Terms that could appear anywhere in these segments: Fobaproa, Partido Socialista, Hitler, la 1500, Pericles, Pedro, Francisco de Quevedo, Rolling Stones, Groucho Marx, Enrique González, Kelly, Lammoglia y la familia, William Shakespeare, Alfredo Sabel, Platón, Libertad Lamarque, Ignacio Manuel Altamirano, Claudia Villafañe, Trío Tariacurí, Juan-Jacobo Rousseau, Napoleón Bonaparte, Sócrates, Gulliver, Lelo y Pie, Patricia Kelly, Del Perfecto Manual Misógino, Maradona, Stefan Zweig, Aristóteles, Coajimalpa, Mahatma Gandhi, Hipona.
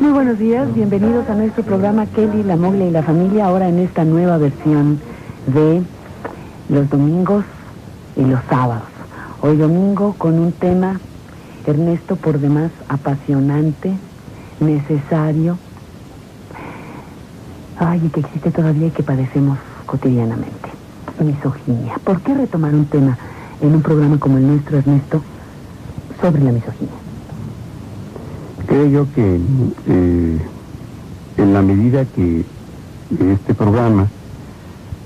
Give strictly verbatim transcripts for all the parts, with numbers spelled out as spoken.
Muy buenos días, bienvenidos a nuestro programa Kelly, Lammoglia y la familia, ahora en esta nueva versión de los domingos y los sábados. Hoy domingo con un tema, Ernesto, por demás apasionante, necesario, ay, y que existe todavía y que padecemos cotidianamente, misoginia. ¿Por qué retomar un tema en un programa como el nuestro, Ernesto, sobre la misoginia? Creo yo que eh, en la medida que este programa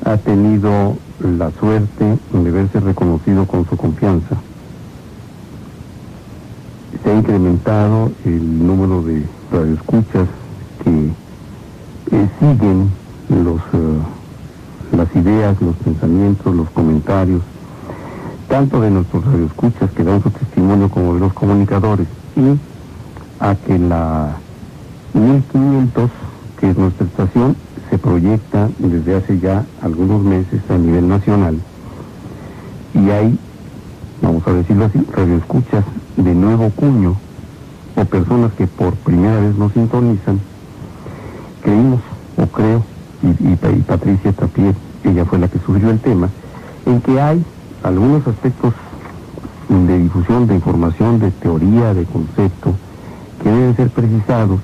ha tenido la suerte de verse reconocido con su confianza, se ha incrementado el número de radioescuchas que eh, siguen los, uh, las ideas, los pensamientos, los comentarios, tanto de nuestros radioescuchas que dan su testimonio como de los comunicadores, y a que la mil quinientos, que es nuestra estación, se proyecta desde hace ya algunos meses a nivel nacional, y hay, vamos a decirlo así, radioescuchas de nuevo cuño o personas que por primera vez nos sintonizan. Creímos, o creo, y, y, y Patricia también, ella fue la que sugirió el tema, en que hay algunos aspectos de difusión, de información, de teoría, de concepto, que deben ser precisados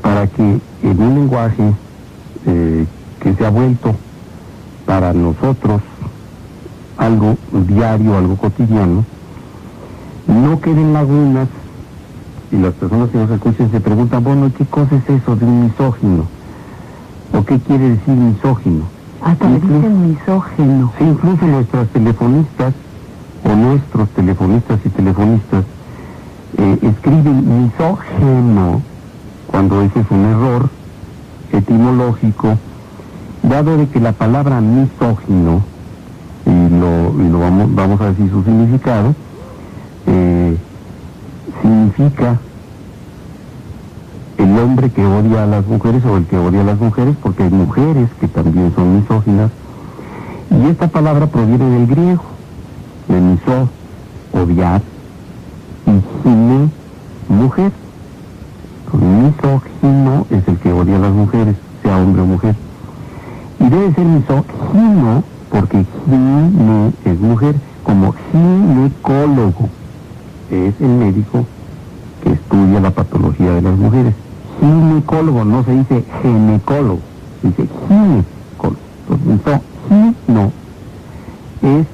para que en un lenguaje eh, que se ha vuelto para nosotros algo diario, algo cotidiano, no queden lagunas y las personas que nos escuchen se preguntan, bueno, ¿qué cosa es eso de un misógino? ¿O qué quiere decir misógino? Hasta le dicen misógino. Sí, incluso nuestras telefonistas o nuestros telefonistas y telefonistas Eh, escriben misógeno cuando ese es un error etimológico, dado de que la palabra misógino, y lo, y lo vamos, vamos a decir su significado, eh, significa el hombre que odia a las mujeres o el que odia a las mujeres, porque hay mujeres que también son misóginas, y esta palabra proviene del griego, de misó, odiar, y gine, mujer. Misógino es el que odia a las mujeres, sea hombre o mujer. Y debe ser misógino porque gine es mujer, como ginecólogo. Es el médico que estudia la patología de las mujeres. Ginecólogo, no se dice ginecólogo, se dice ginecólogo. Entonces, misógino es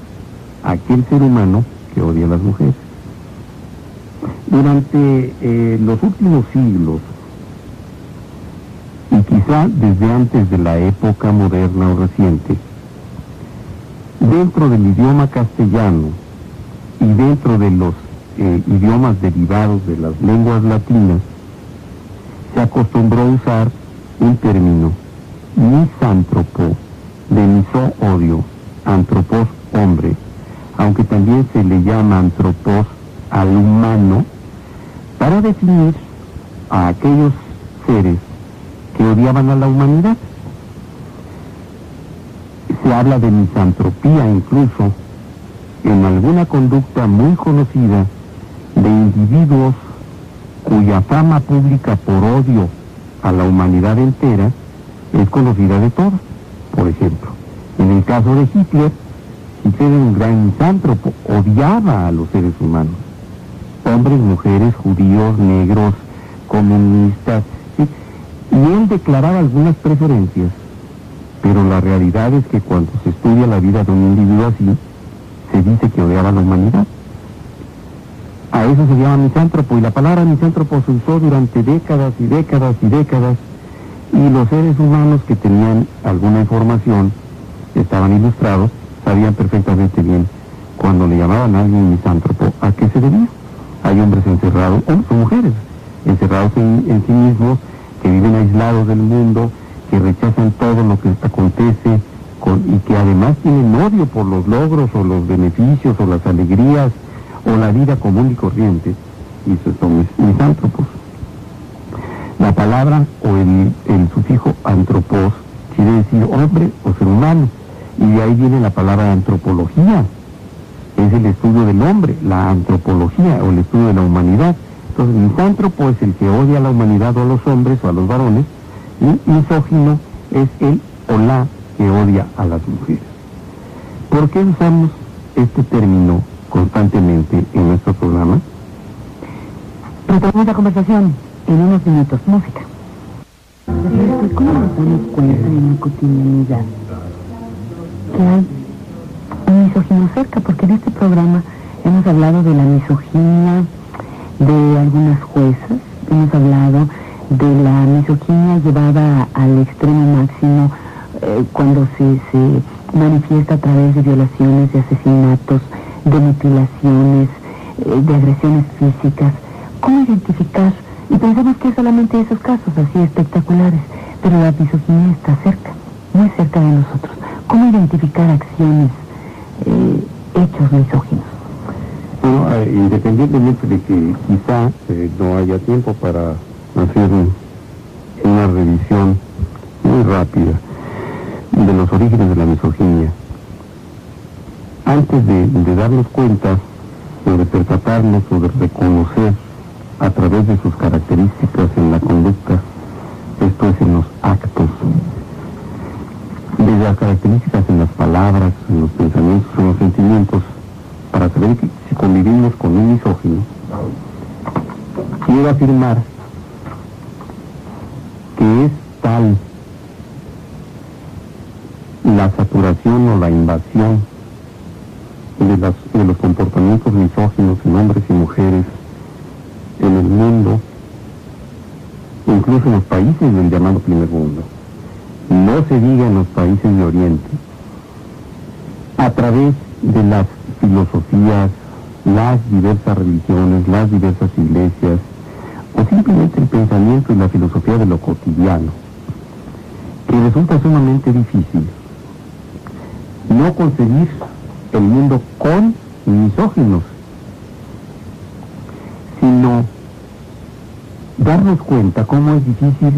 aquel ser humano que odia a las mujeres. Durante eh, los últimos siglos, y quizá desde antes de la época moderna o reciente, dentro del idioma castellano y dentro de los eh, idiomas derivados de las lenguas latinas, se acostumbró a usar un término, misántropo, de miso odio, antropos hombre, aunque también se le llama antropos al humano, para definir a aquellos seres que odiaban a la humanidad. Se habla de misantropía incluso en alguna conducta muy conocida de individuos cuya fama pública por odio a la humanidad entera es conocida de todos. Por ejemplo, en el caso de Hitler, Hitler era un gran misántropo, odiaba a los seres humanos. Hombres, mujeres, judíos, negros, comunistas, ¿sí? Y él declaraba algunas preferencias, pero la realidad es que cuando se estudia la vida de un individuo así, se dice que odiaba a la humanidad. A eso se llama misántropo, y la palabra misántropo se usó durante décadas y décadas y décadas, y los seres humanos que tenían alguna información, estaban ilustrados, sabían perfectamente bien cuando le llamaban a alguien misántropo, ¿a qué se debía? Hay hombres encerrados, hombres o mujeres, encerrados en, en sí mismos, que viven aislados del mundo, que rechazan todo lo que acontece, con, y que además tienen odio por los logros o los beneficios o las alegrías o la vida común y corriente, y esos son misántropos. La palabra o el, el sufijo antropos quiere decir hombre o ser humano, y de ahí viene la palabra antropología. Es el estudio del hombre, la antropología o el estudio de la humanidad. supuesto, el misántropo es el que odia a la humanidad o a los hombres o a los varones, y misógino es el o la que odia a las mujeres. ¿Por qué usamos este término constantemente en nuestro programa? Retomamos la conversación en unos minutos. Música. ¿Cómo nos damos cuenta en la cotidianidad que hay misoginia cerca? Porque en este programa hemos hablado de la misoginia de algunas juezas, hemos hablado de la misoginia llevada al extremo máximo eh, cuando se, se manifiesta a través de violaciones, de asesinatos, de mutilaciones, eh, de agresiones físicas. ¿Cómo identificar? Y pensamos que es solamente esos casos así espectaculares, pero la misoginia está cerca, muy cerca de nosotros. ¿Cómo identificar acciones, eh, hechos misóginos? Bueno, eh, independientemente de que quizá eh, no haya tiempo para hacer una revisión muy rápida de los orígenes de la misoginia, antes de, de darnos cuenta o de percatarnos o de reconocer a través de sus características en la conducta, esto es en los actos, de las características en las palabras, en los pensamientos, en los sentimientos, para saber que, si convivimos con un misógino, quiero afirmar que es tal la saturación o la invasión de, las, de los comportamientos misóginos en hombres y mujeres en el mundo, incluso en los países del llamado primer mundo, no se diga en los países de Oriente, a través de las filosofías, las diversas religiones, las diversas iglesias, o simplemente el pensamiento y la filosofía de lo cotidiano, que resulta sumamente difícil no concebir el mundo con misóginos, sino darnos cuenta cómo es difícil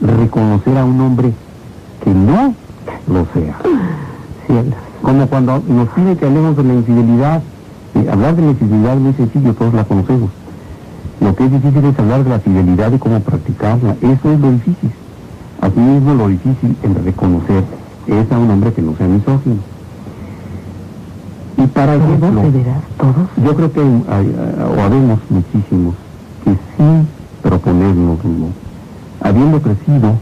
reconocer a un hombre que no lo sea. Cielos. Como cuando nos pide que hablemos de la infidelidad, eh, hablar de la infidelidad es muy sencillo, todos la conocemos. Lo que es difícil es hablar de la fidelidad y cómo practicarla, eso es lo difícil. Así mismo lo difícil es reconocer es a un hombre que no sea misógino. Y para ejemplo, ¿todos? Yo creo que hay, hay, o habemos muchísimos que sin proponernos, habiendo crecido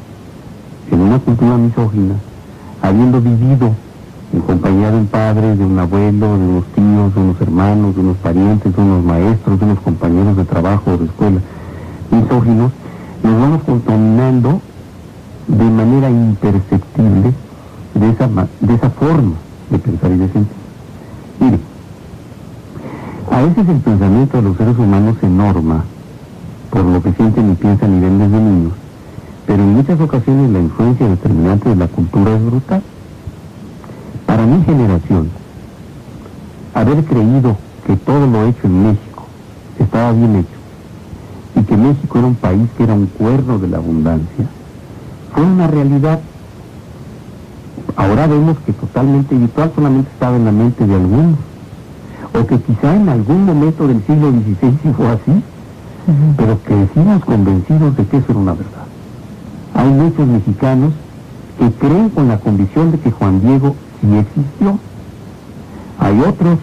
en una cultura misógina, habiendo vivido en compañía de un padre, de un abuelo, de unos tíos, de unos hermanos, de unos parientes, de unos maestros, de unos compañeros de trabajo o de escuela misóginos, nos vamos contaminando de manera imperceptible de esa, de esa forma de pensar y de sentir. Mire, a veces el pensamiento de los seres humanos se norma por lo que sienten y piensan y ven desde niños, pero en muchas ocasiones la influencia determinante de la cultura es brutal. Para mi generación, haber creído que todo lo hecho en México estaba bien hecho y que México era un país que era un cuerno de la abundancia, fue una realidad. Ahora vemos que totalmente virtual, solamente estaba en la mente de algunos, o que quizá en algún momento del siglo dieciséis sí fue así, uh-huh. pero que decimos convencidos de que eso era una verdad. Hay muchos mexicanos que creen con la convicción de que Juan Diego sí existió. Hay otros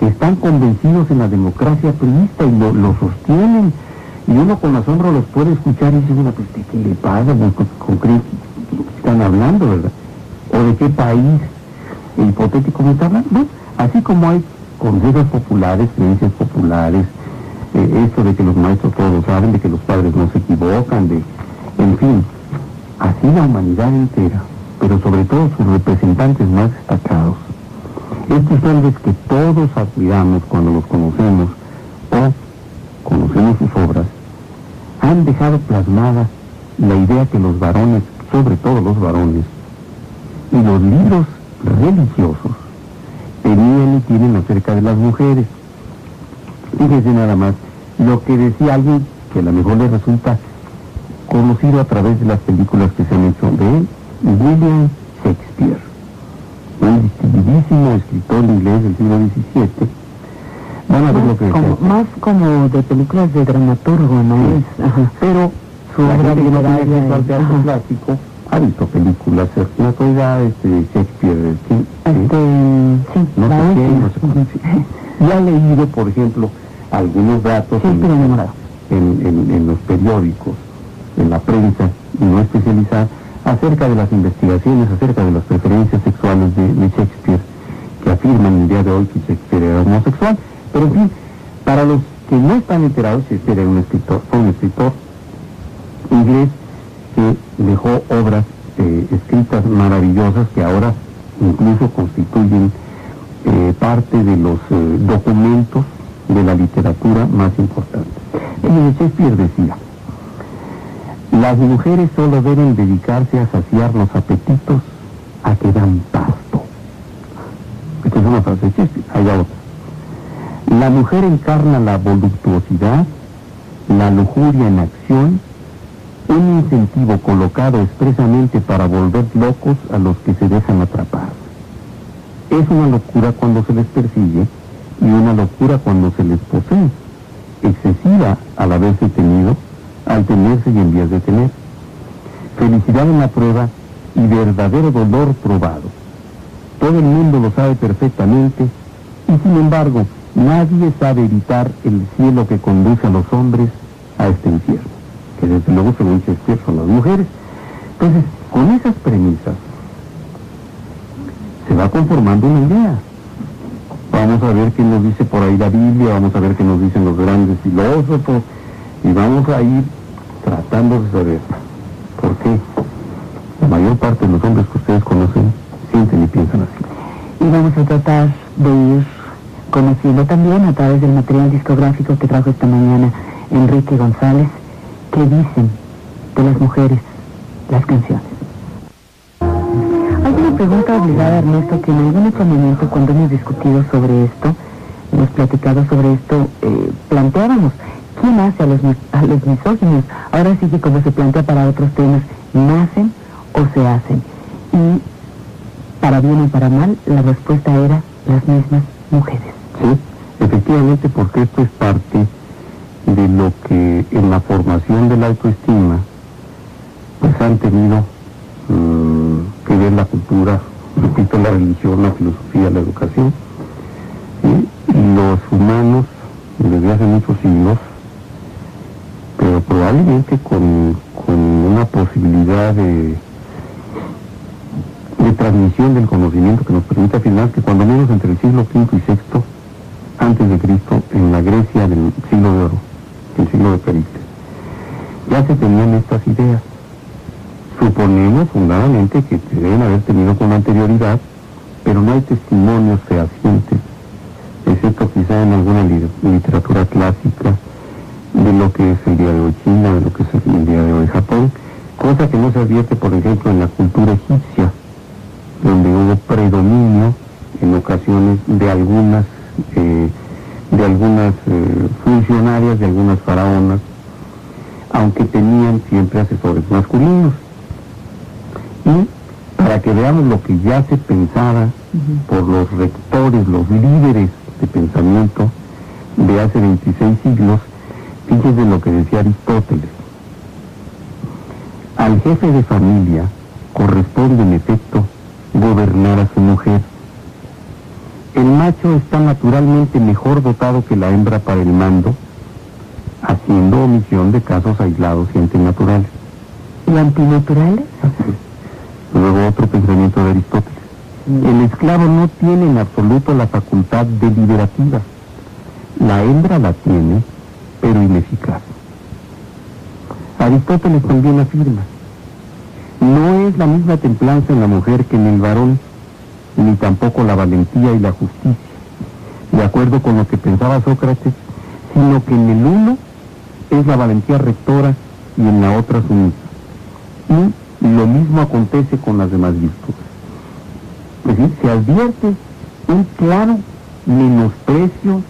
que están convencidos en la democracia priista y lo, lo sostienen, y uno con asombro los puede escuchar y dice, bueno, pues ¿de qué le pasa? ¿Con qué están hablando, verdad? ¿O de qué país hipotético me está hablando? ¿No? Así como hay consejos populares, creencias populares, eh, esto de que los maestros todos lo saben, de que los padres no se equivocan, de, en fin, así la humanidad entera, pero sobre todo sus representantes más destacados, estos hombres que todos admiramos cuando los conocemos o conocemos sus obras, han dejado plasmada la idea que los varones, sobre todo los varones, y los libros religiosos tenían y tienen acerca de las mujeres. Fíjense nada más lo que decía alguien que a lo mejor le resulta conocido a través de las películas que se han hecho de él, William Shakespeare, un distinguidísimo escritor inglés del siglo diecisiete, Bueno, más, que, como, que, más como de películas de dramaturgo, ¿no? Sí. Es, ajá. Pero su obra de arte clásico ha visto películas de la actualidad, este, Shakespeare, ¿sí? Este, sí, no sé qué, no sé cómo, sí. Ya ha leído, por ejemplo, algunos datos sí, en, pero no. en, en, en los periódicos, en la prensa, no especializada, acerca de las investigaciones, acerca de las preferencias sexuales de, de Shakespeare, que afirman el día de hoy que Shakespeare era homosexual. Pero en fin, para los que no están enterados, Shakespeare era un escritor, fue un escritor inglés que dejó obras eh, escritas maravillosas que ahora incluso constituyen eh, parte de los eh, documentos de la literatura más importante. Eh, Shakespeare decía: las mujeres solo deben dedicarse a saciar los apetitos a que dan pasto. Esta es una frase de Shakespeare, hay otra. La mujer encarna la voluptuosidad, la lujuria en acción, un incentivo colocado expresamente para volver locos a los que se dejan atrapar. Es una locura cuando se les persigue y una locura cuando se les posee, excesiva al haberse tenido, al tenerse y en vías de tener. Felicidad en la prueba y verdadero dolor probado. Todo el mundo lo sabe perfectamente y sin embargo nadie sabe evitar el cielo que conduce a los hombres a este infierno, que desde luego según Shakespeare son las mujeres. Entonces, con esas premisas se va conformando una idea. Vamos a ver qué nos dice por ahí la Biblia, vamos a ver qué nos dicen los grandes filósofos y vamos a ir tratando de saber por qué la mayor parte de los hombres que ustedes conocen sienten y piensan así. Y vamos a tratar de ir conociendo también a través del material discográfico que trajo esta mañana Enrique González, que dicen de las mujeres las canciones. Hay una pregunta obligada, Ernesto, que en algún otro momento cuando hemos discutido sobre esto, hemos platicado sobre esto, eh, planteábamos: ¿quién nace a los, a los misóginos? Ahora sí que, como se plantea para otros temas, ¿nacen o se hacen? Y para bien o para mal, la respuesta era las mismas mujeres. Sí, efectivamente, porque esto es parte de lo que en la formación de la autoestima pues han tenido um, que ver la cultura, repito, la religión, la filosofía, la educación. ¿Sí? Y los humanos desde hace muchos siglos, pero probablemente con, con una posibilidad de, de transmisión del conocimiento que nos permite afirmar que cuando menos entre el siglo quinto y sexto antes de Cristo, en la Grecia del siglo de oro, el siglo de Pericles, ya se tenían estas ideas. Suponemos fundadamente que se deben haber tenido con anterioridad, pero no hay testimonios fehacientes, excepto quizá en alguna literatura clásica, de lo que es el día de hoy China, de lo que es el día de hoy Japón, cosa que no se advierte, por ejemplo, en la cultura egipcia, donde hubo predominio en ocasiones de algunas eh, de algunas eh, funcionarias, de algunas faraonas, aunque tenían siempre asesores masculinos. Y para que veamos lo que ya se pensaba por los rectores, los líderes de pensamiento de hace veintiséis siglos, fíjense lo que decía Aristóteles: al jefe de familia corresponde en efecto gobernar a su mujer. El macho está naturalmente mejor dotado que la hembra para el mando, haciendo omisión de casos aislados y antinaturales. ¿Y antinaturales? Luego otro pensamiento de Aristóteles: el esclavo no tiene en absoluto la facultad deliberativa, la hembra la tiene, pero ineficaz. Aristóteles también afirma: no es la misma templanza en la mujer que en el varón, ni tampoco la valentía y la justicia, de acuerdo con lo que pensaba Sócrates, sino que en el uno es la valentía rectora y en la otra sumisa. Y lo mismo acontece con las demás virtudes. Es decir, se advierte un claro menosprecio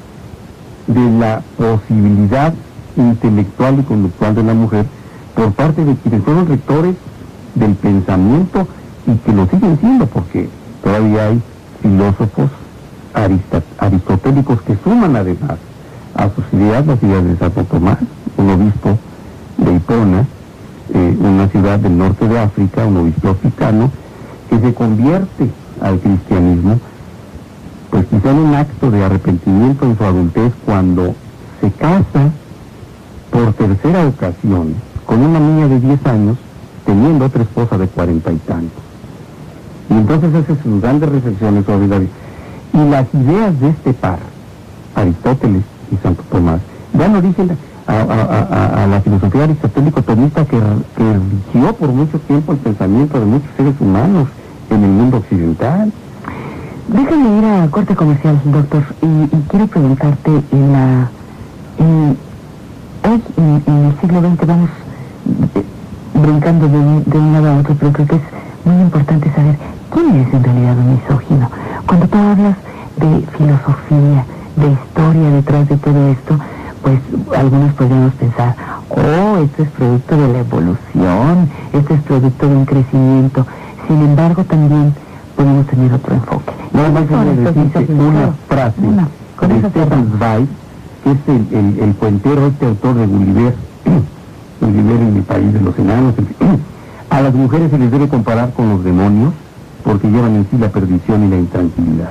de la posibilidad intelectual y conductual de la mujer por parte de quienes fueron rectores del pensamiento y que lo siguen siendo, porque todavía hay filósofos aristotélicos que suman además a sus ideas las ideas de Santo Tomás, un obispo de Hipona, eh, una ciudad del norte de África, un obispo africano, que se convierte al cristianismo, pues quizá en un acto de arrepentimiento en su adultez, cuando se casa por tercera ocasión con una niña de diez años, teniendo otra esposa de cuarenta y tantos. Y entonces hace sus grandes reflexiones sobre la vida. Y las ideas de este par, Aristóteles y Santo Tomás, dan origen a, a, a, a la filosofía aristotélico-tomista que, que rigió por mucho tiempo el pensamiento de muchos seres humanos en el mundo occidental. Déjame ir a corte comercial, doctor, y, y quiero preguntarte, en la, en, hoy en, en el siglo veinte vamos eh, brincando de, de un lado a otro, pero creo que es muy importante saber quién es en realidad un misógino. Cuando tú hablas de filosofía, de historia detrás de todo esto, pues algunos podríamos pensar, oh, esto es producto de la evolución, esto es producto de un crecimiento. Sin embargo, también podemos tener otro enfoque. No, más que decirte una frase una, con de Stefan Zweig, que es el, el, el cuentero, este autor de Gulliver, Gulliver en el país de los enanos. El, a las mujeres se les debe comparar con los demonios, porque llevan en sí la perdición y la intranquilidad.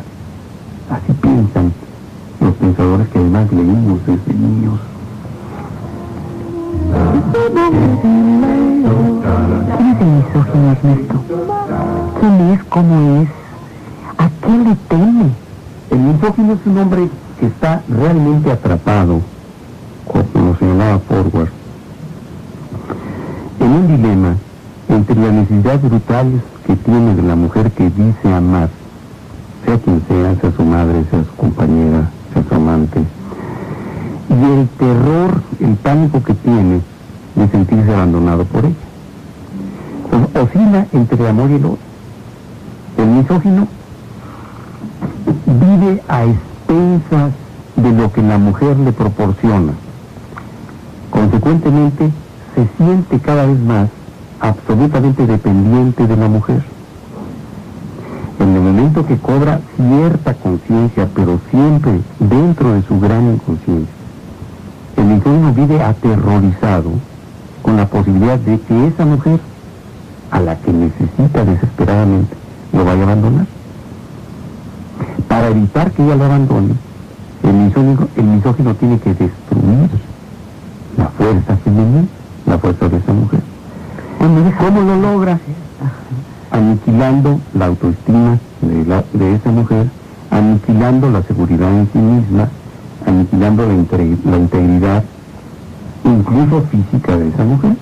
Así piensan los pensadores que además leímos desde niños. ¿Quién es el misógino, Ernesto? ¿Quién es? ¿Cómo es? ¿A quién le teme? El misógino es un hombre que está realmente atrapado, como lo señalaba Forward, en un dilema entre la necesidad brutal que tiene de la mujer que dice amar, sea quien sea, sea su madre, sea su compañera, sea su amante, y el terror, el pánico que tiene de sentirse abandonado por ella. Entonces, oscila entre el amor y el odio. El misógino vive a expensas de lo que la mujer le proporciona. Consecuentemente, se siente cada vez más absolutamente dependiente de la mujer. En el momento que cobra cierta conciencia, pero siempre dentro de su gran inconsciencia, el misógino vive aterrorizado con la posibilidad de que esa mujer, a la que necesita desesperadamente, lo vaya a abandonar. Para evitar que ella lo abandone, el misógino, el misógino tiene que destruir la fuerza femenina, la fuerza de esa mujer. ¿Cómo lo logra? Aniquilando la autoestima de, la, de esa mujer, aniquilando la seguridad en sí misma, aniquilando la, integ la integridad, incluso física, de esa mujer.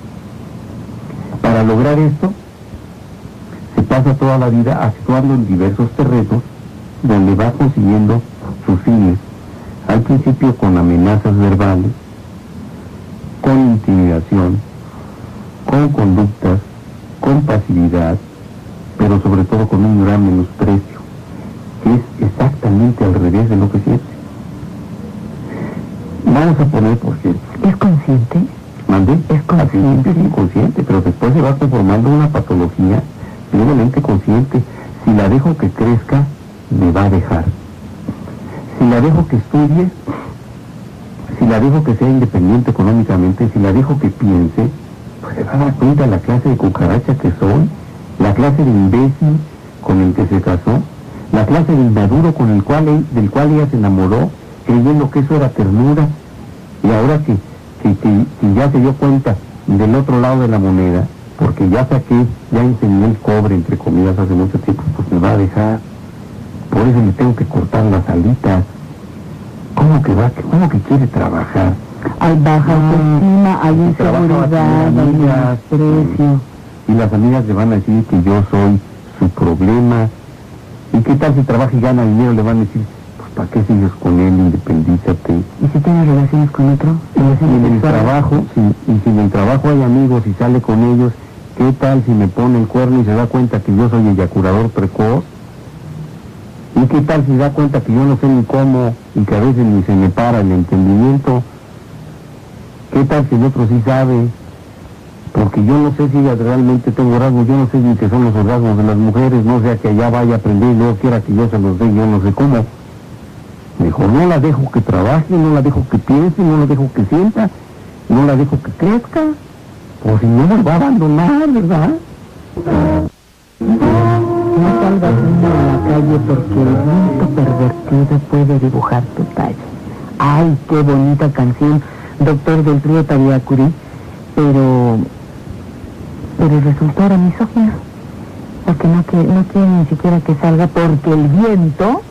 Para lograr esto, se pasa toda la vida actuando en diversos terrenos, donde va consiguiendo sus fines, al principio con amenazas verbales, con intimidación, con conductas, con pasividad, pero sobre todo con un gran menosprecio, que es exactamente al revés de lo que siente. Vamos a poner, por ejemplo... ¿Es consciente? ¿Mandé? ¿Es consciente? Es inconsciente, pero después se va conformando una patología plenamente consciente. Si la dejo que crezca, me va a dejar. Si la dejo que estudie, si la dejo que sea independiente económicamente, si la dejo que piense, pues se va a dar cuenta la clase de cucaracha que soy, la clase de imbécil con el que se casó, la clase de inmaduro con el cual, del cual ella se enamoró, creyendo que eso era ternura, y ahora que, que, que, que ya se dio cuenta del otro lado de la moneda, porque ya saqué, ya enseñé el cobre, entre comillas, hace mucho tiempo, pues me va a dejar, por eso le tengo que cortar las alitas. ¿Cómo que va? ¿Cómo que quiere trabajar? Hay baja autoestima, hay inseguridad, hay desprecio. Y las amigas le van a decir que yo soy su problema. ¿Y qué tal si trabaja y gana dinero? Le van a decir, pues ¿para qué sigues con él? Independízate. ¿Y si tienes relaciones con otro? En el trabajo, si, y si en el trabajo hay amigos y sale con ellos, ¿qué tal si me pone el cuerno y se da cuenta que yo soy eyaculador precoz? ¿Y qué tal si da cuenta que yo no sé ni cómo y que a veces ni se me para el entendimiento? ¿Qué tal si el otro sí sabe? Porque yo no sé si realmente tengo rasgos, yo no sé ni qué son los rasgos de las mujeres, no sea que allá vaya a aprender y luego quiera que yo se los dé, yo no sé cómo. dijo, no la dejo que trabaje, no la dejo que piense, no la dejo que sienta, no la dejo que crezca, o si no me va a abandonar, ¿verdad? No salgas uno a la calle porque el viento pervertido puede dibujar tu calle. ¡Ay, qué bonita canción, doctor del trío Tariacurí! Pero... pero resultó ahora misógino, porque no, que, no quiere ni siquiera que salga porque el viento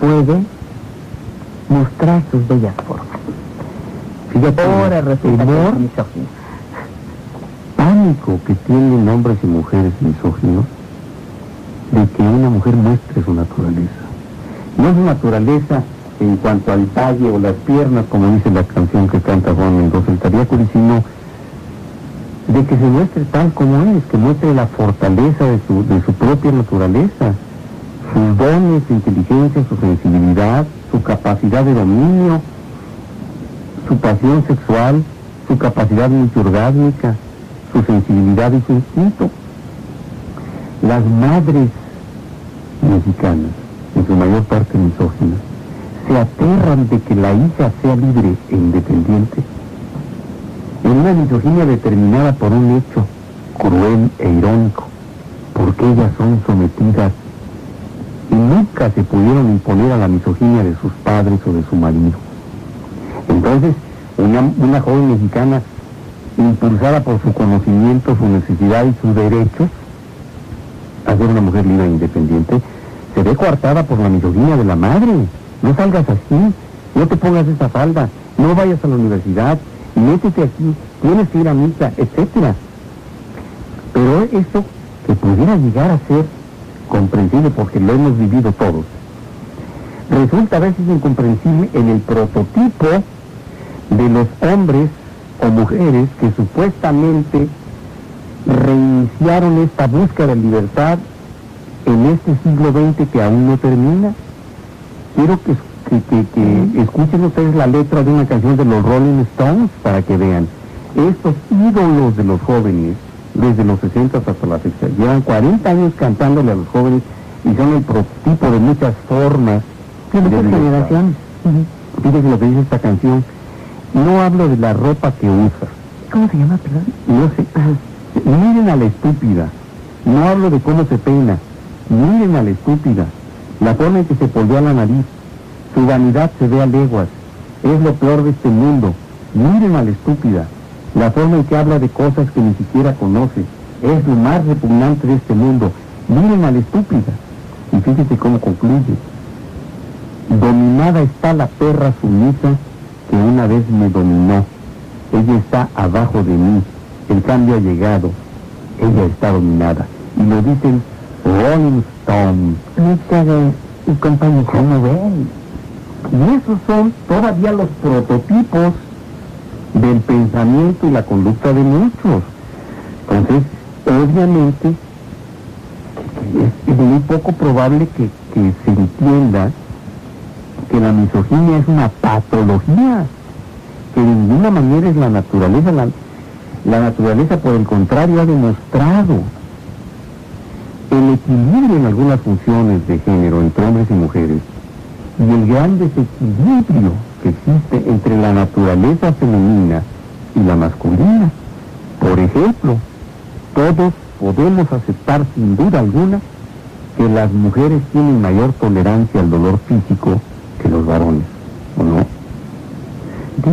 puede mostrar sus bellas formas. Fíjate, ahora resulta que es misógino. Pánico que tienen hombres y mujeres misóginos de que una mujer muestre su naturaleza. No su naturaleza en cuanto al talle o las piernas, como dice la canción que canta Juan Mendoza el Tariacurí, sino de que se muestre tal como es, que muestre la fortaleza de su, de su propia naturaleza, sus dones, su inteligencia, su sensibilidad, su capacidad de dominio, su pasión sexual, su capacidad multiorgásmica, su sensibilidad y su instinto. Las madres mexicanas, en su mayor parte misóginas, se aterran de que la hija sea libre e independiente, en una misoginia determinada por un hecho cruel e irónico, porque ellas son sometidas y nunca se pudieron imponer a la misoginia de sus padres o de su marido. Entonces, una, una joven mexicana, impulsada por su conocimiento, su necesidad y sus derechos, a ser una mujer libre e independiente, se ve coartada por la misoginia de la madre. No salgas así, no te pongas esa falda, no vayas a la universidad, métete aquí, tienes que ir a misa, etcétera. Pero eso que pudiera llegar a ser comprensible, porque lo hemos vivido todos, resulta a veces incomprensible en el prototipo de los hombres o mujeres que supuestamente reiniciaron esta búsqueda de libertad en este siglo veinte que aún no termina. Quiero que, que, que, que escuchen ustedes la letra de una canción de los Rolling Stones para que vean. Estos ídolos de los jóvenes, desde los sesenta hasta la fecha, llevan cuarenta años cantándole a los jóvenes y son el prototipo de muchas formas de muchas generaciones. Uh-huh. Fíjense lo que dice esta canción. No hablo de la ropa que usa. ¿Cómo se llama, perdón? No sé. Miren a la estúpida. No hablo de cómo se peina. Miren a la estúpida. La forma en que se polvea la nariz. Su vanidad se ve a leguas. Es lo peor de este mundo. Miren a la estúpida. La forma en que habla de cosas que ni siquiera conoce. Es lo más repugnante de este mundo. Miren a la estúpida. Y fíjense cómo concluye. Dominada está la perra sumisa que una vez me dominó. Ella está abajo de mí. El cambio ha llegado. Ella está dominada. Y lo dicen Rolling Stone. Micha de... y compañía. ¿Cómo ven? Y esos son todavía los prototipos del pensamiento y la conducta de muchos. Entonces, obviamente, es, es muy poco probable que, que se entienda que la misoginia es una patología, que de ninguna manera es la naturaleza. La, la naturaleza, por el contrario, ha demostrado el equilibrio en algunas funciones de género entre hombres y mujeres, y el gran desequilibrio que existe entre la naturaleza femenina y la masculina. Por ejemplo, todos podemos aceptar sin duda alguna que las mujeres tienen mayor tolerancia al dolor físico que los varones, ¿o no?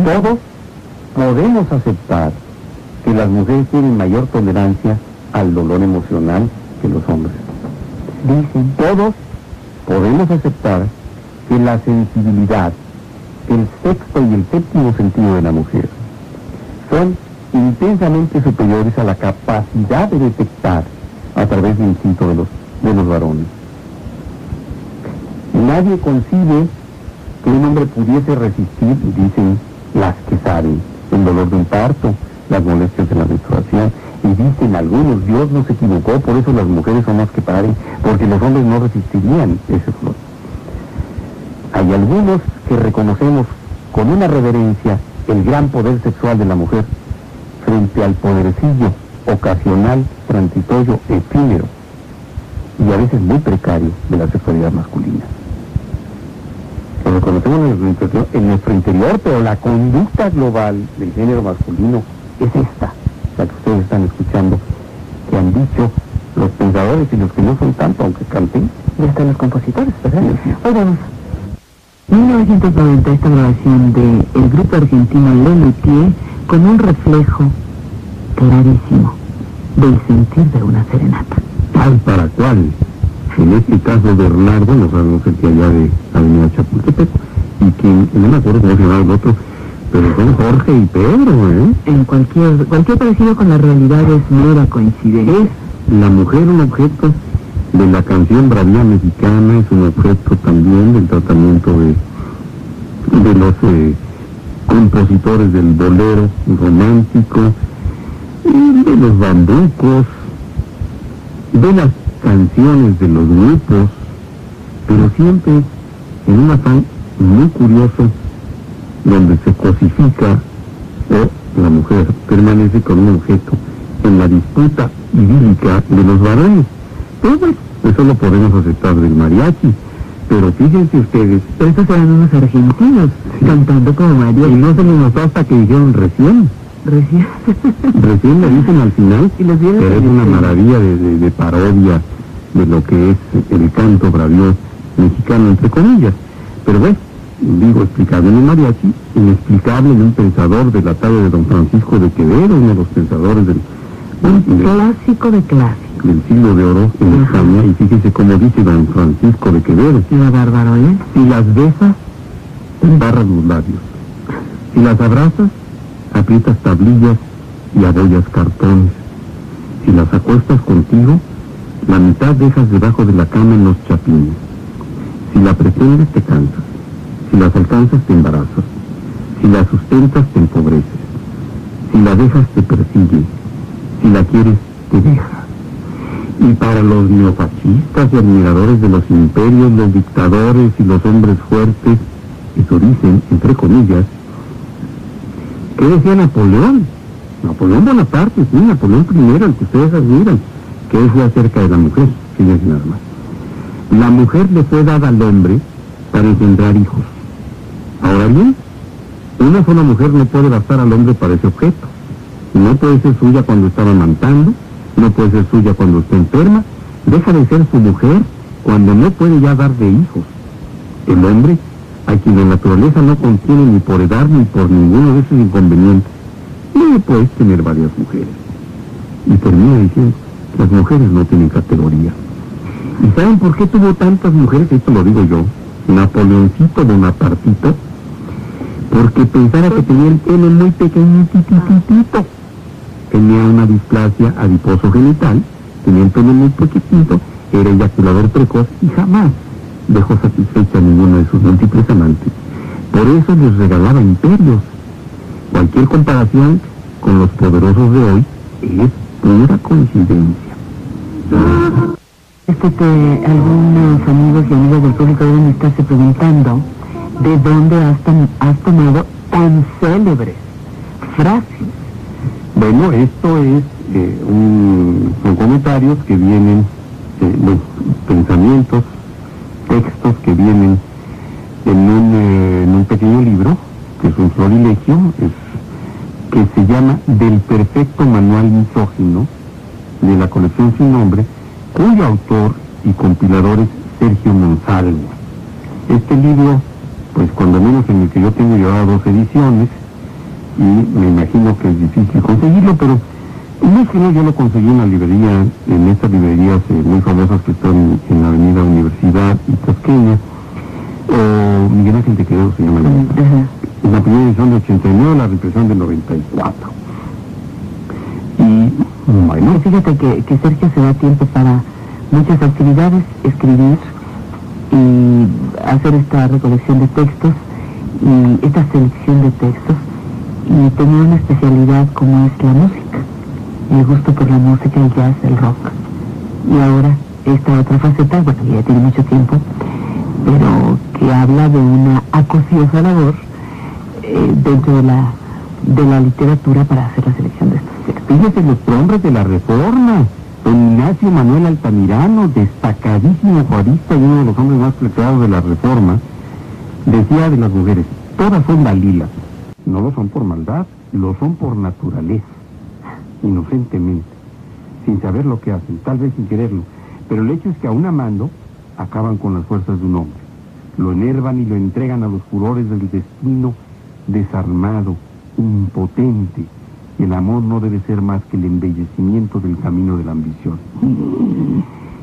Todos podemos aceptar que las mujeres tienen mayor tolerancia al dolor emocional que los hombres. Dicen, todos podemos aceptar que la sensibilidad, el sexto y el séptimo sentido de la mujer son intensamente superiores a la capacidad de detectar a través del instinto de los, de los varones. Nadie concibe que un hombre pudiese resistir, dicen las que saben, el dolor de un parto, las molestias de la menstruación, y dicen algunos, Dios no se equivocó, por eso las mujeres son las que paren, porque los hombres no resistirían ese dolor. Hay algunos que reconocemos con una reverencia el gran poder sexual de la mujer frente al podercillo ocasional, transitorio, efímero y a veces muy precario de la sexualidad masculina. Cuando conocemos en nuestro interior, pero la conducta global del género masculino es esta, la que ustedes están escuchando, que han dicho los pensadores y los que no son tanto, aunque canten. Y hasta los compositores, ¿verdad? Sí. Oigamos. mil novecientos noventa, esta grabación de el grupo argentino Lelo y Pie, con un reflejo clarísimo del sentir de una serenata. ¿Tal para cual? En este caso, Bernardo, nos hablamos que allá de Avenida Chapultepec, y quien, no me acuerdo cómo se llamaba el otro, pero son Jorge y Pedro, ¿eh? En cualquier, cualquier parecido con la realidad es mera coincidencia. Es la mujer un objeto de la canción bravía mexicana, es un objeto también del tratamiento de, de los eh, compositores del bolero romántico, y de los bambucos, de las canciones de los grupos, pero siempre en un afán muy curioso donde se cosifica o la mujer permanece con un objeto en la disputa idílica de los varones. Pero bueno, eso lo podemos aceptar del mariachi, pero fíjense ustedes, pero estos eran unos argentinos, sí, cantando como mariachi, y no se les notó hasta que dijeron recién recién recién le dicen al final, y los vieron, que es una maravilla de, de, de parodia de lo que es el canto bravío mexicano, entre comillas. Pero bueno, digo, explicable en el mariachi, inexplicable en un pensador de la talla de don Francisco de Quevedo, uno de los pensadores del... Un de, clásico de clásico. Del siglo de oro en ajá, España, y fíjese cómo dice don Francisco de Quevedo. ¿Y la bárbaro, eh? Si las besas, embarras los labios. Si las abrazas, aprietas tablillas y abollas cartones. Si las acuestas contigo, la mitad dejas debajo de la cama en los chapines. Si la pretendes, te cansas. Si las alcanzas, te embarazas. Si la sustentas, te empobreces. Si la dejas, te persigue. Si la quieres, te deja. Y para los neofascistas y admiradores de los imperios, los dictadores y los hombres fuertes, eso dicen, entre comillas, ¿qué decía Napoleón? Napoleón Bonaparte, sí, Napoleón primero, el que ustedes admiran, que decía acerca de la mujer, fíjense nada más. La mujer le fue dada al hombre para engendrar hijos. Ahora bien, una sola mujer no puede bastar al hombre para ese objeto. No puede ser suya cuando está amamantando, no puede ser suya cuando está enferma, deja de ser su mujer cuando no puede ya dar de hijos. El hombre, a quien la naturaleza no contiene ni por edad ni por ninguno de esos inconvenientes, no puede tener varias mujeres. Y termina diciendo, las mujeres no tienen categoría. ¿Y saben por qué tuvo tantas mujeres? Esto lo digo yo, Napoleoncito Bonapartito, porque pensaba que tenía el pene muy pequeñitititito. Tenía una displasia adiposo genital, tenía el pene muy pequeñito, era eyaculador precoz y jamás dejó satisfecha a ninguno de sus múltiples amantes. Por eso les regalaba imperios. Cualquier comparación con los poderosos de hoy es pura coincidencia. Este que algunos amigos y amigas del público deben estarse preguntando de dónde has, tom has tomado tan célebres frases. Bueno, esto es eh, un, son comentarios que vienen, eh, los pensamientos, textos que vienen en un, eh, en un pequeño libro, que es un florilegio, es, que se llama Del Perfecto Manual Misógino, de la colección Sin Nombre, cuyo autor y compilador es Sergio Monsalvo. Este libro, pues cuando menos en el que yo tengo, llevado dos ediciones, y me imagino que es difícil conseguirlo, pero no es que no, yo lo conseguí en una librería, en estas librerías eh, muy famosas que están en la avenida Universidad y Tosqueña, o Miguel Ángel de Quevedo se llama la misma. Uh-huh. La primera edición de ochenta y nueve, la represión de noventa y cuatro. Y bueno, fíjate que, que Sergio se da tiempo para muchas actividades, escribir y hacer esta recolección de textos y esta selección de textos, y tenía una especialidad como es la música, y el gusto por la música, el jazz, el rock, y ahora esta otra faceta, bueno, ya tiene mucho tiempo, pero que habla de una acuciosa labor eh, dentro de la de la literatura para hacer la selección de estos textos. Fíjense los hombres de la Reforma, don Ignacio Manuel Altamirano, destacadísimo juarista y uno de los hombres más preparados de la Reforma, Decía de las mujeres, todas son Dalilas. No lo son por maldad, lo son por naturaleza, inocentemente, sin saber lo que hacen, tal vez sin quererlo. Pero el hecho es que aún amando, acaban con las fuerzas de un hombre. Lo enervan y lo entregan a los furores del destino desarmado, impotente. El amor no debe ser más que el embellecimiento del camino de la ambición.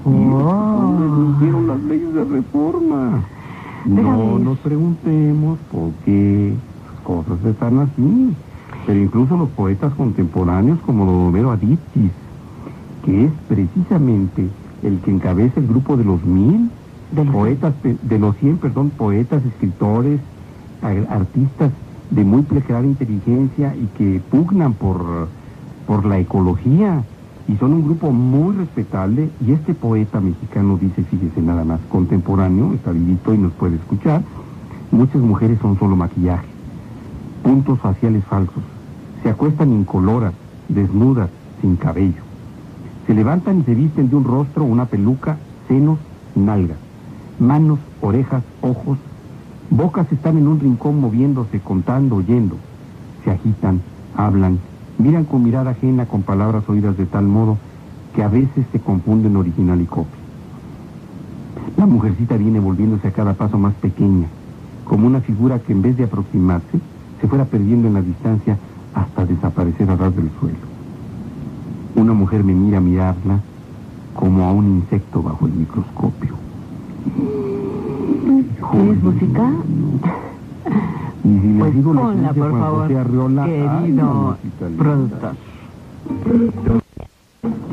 Oh. ¿Dónde las leyes de reforma? No nos preguntemos por qué cosas están así. Pero incluso los poetas contemporáneos como Romero Adictis, que es precisamente el que encabeza el grupo de los mil, de los... poetas, de los cien, perdón, poetas, escritores, artistas de muy preclara inteligencia y que pugnan por, por la ecología, y son un grupo muy respetable. Y este poeta mexicano dice, fíjese nada más, contemporáneo, está vivito y nos puede escuchar: muchas mujeres son solo maquillaje, puntos faciales falsos, se acuestan incoloras, desnudas, sin cabello, se levantan y se visten de un rostro, una peluca, senos, nalgas, manos, orejas, ojos, bocas están en un rincón moviéndose, contando, oyendo. Se agitan, hablan, miran con mirada ajena, con palabras oídas de tal modo que a veces se confunden original y copia. La mujercita viene volviéndose a cada paso más pequeña, como una figura que en vez de aproximarse, se fuera perdiendo en la distancia hasta desaparecer a ras del suelo. Una mujer me mira a mirarla como a un insecto bajo el microscopio. ¿Quieres música? Y si pues digo ponla, por favor, querido productor.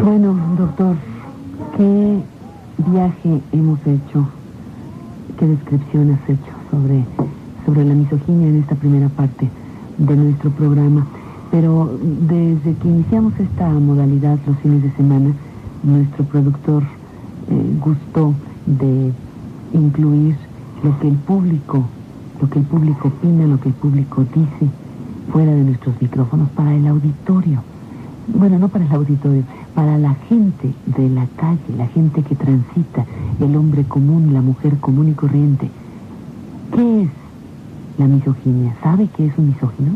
Bueno, doctor, ¿qué viaje hemos hecho? ¿Qué descripción has hecho sobre, sobre la misoginia en esta primera parte de nuestro programa? Pero desde que iniciamos esta modalidad los fines de semana, nuestro productor eh, gustó de incluir lo que el público, lo que el público opina, lo que el público dice, fuera de nuestros micrófonos, para el auditorio. Bueno, no para el auditorio, para la gente de la calle, la gente que transita, el hombre común, la mujer común y corriente. ¿Qué es la misoginia? ¿Sabe qué es un misógino?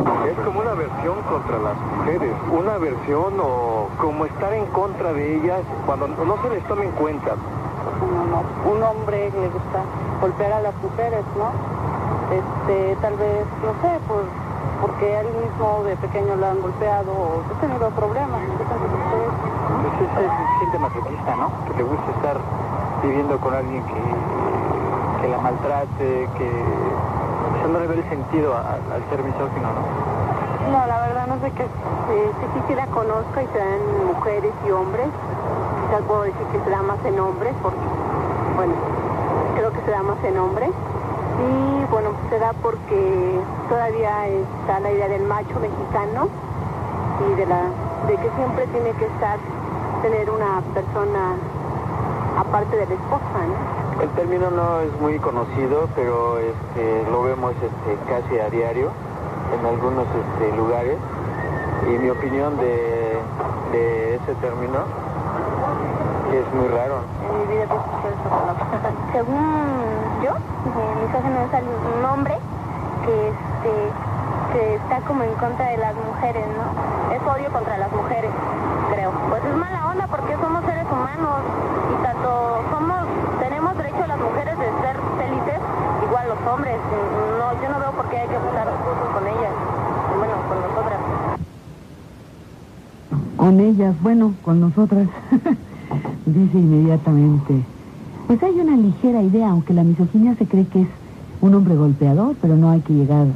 Es como una versión contra las mujeres, una versión o como estar en contra de ellas cuando no se les toma en cuenta. Un, un hombre le gusta golpear a las mujeres, ¿no? Este, tal vez, no sé, pues, porque él mismo de pequeño lo han golpeado o ha tenido problemas. Entonces es, es gente masoquista, ¿no? Que le gusta estar viviendo con alguien que, que la maltrate, que... Yo no le veo el sentido al ser misógino, ¿no? No, la verdad no sé qué. Eh, sí, sí, sí la conozco y sean mujeres y hombres. Quizás puedo decir que se da más en hombres, porque, bueno, creo que se da más en hombres. Y bueno, pues se da porque todavía está la idea del macho mexicano y de la de que siempre tiene que estar, tener una persona aparte de la esposa, ¿no? El término no es muy conocido, pero este, lo vemos este, casi a diario en algunos este, lugares. Y mi opinión de, de ese término es muy raro. En mi vida te escuché eso, ¿no? Según yo, misógino es un hombre que, este, que está como en contra de las mujeres, ¿no? Es odio contra las mujeres, creo. Pues es mala onda porque somos seres humanos y tanto somos... Tenemos derecho a las mujeres de ser felices, igual los hombres. No, yo no veo por qué hay que abusar con ellas. Bueno, con nosotras. Con ellas, bueno, con nosotras. Dice inmediatamente. Pues hay una ligera idea, aunque la misoginia se cree que es un hombre golpeador, pero no hay que llegar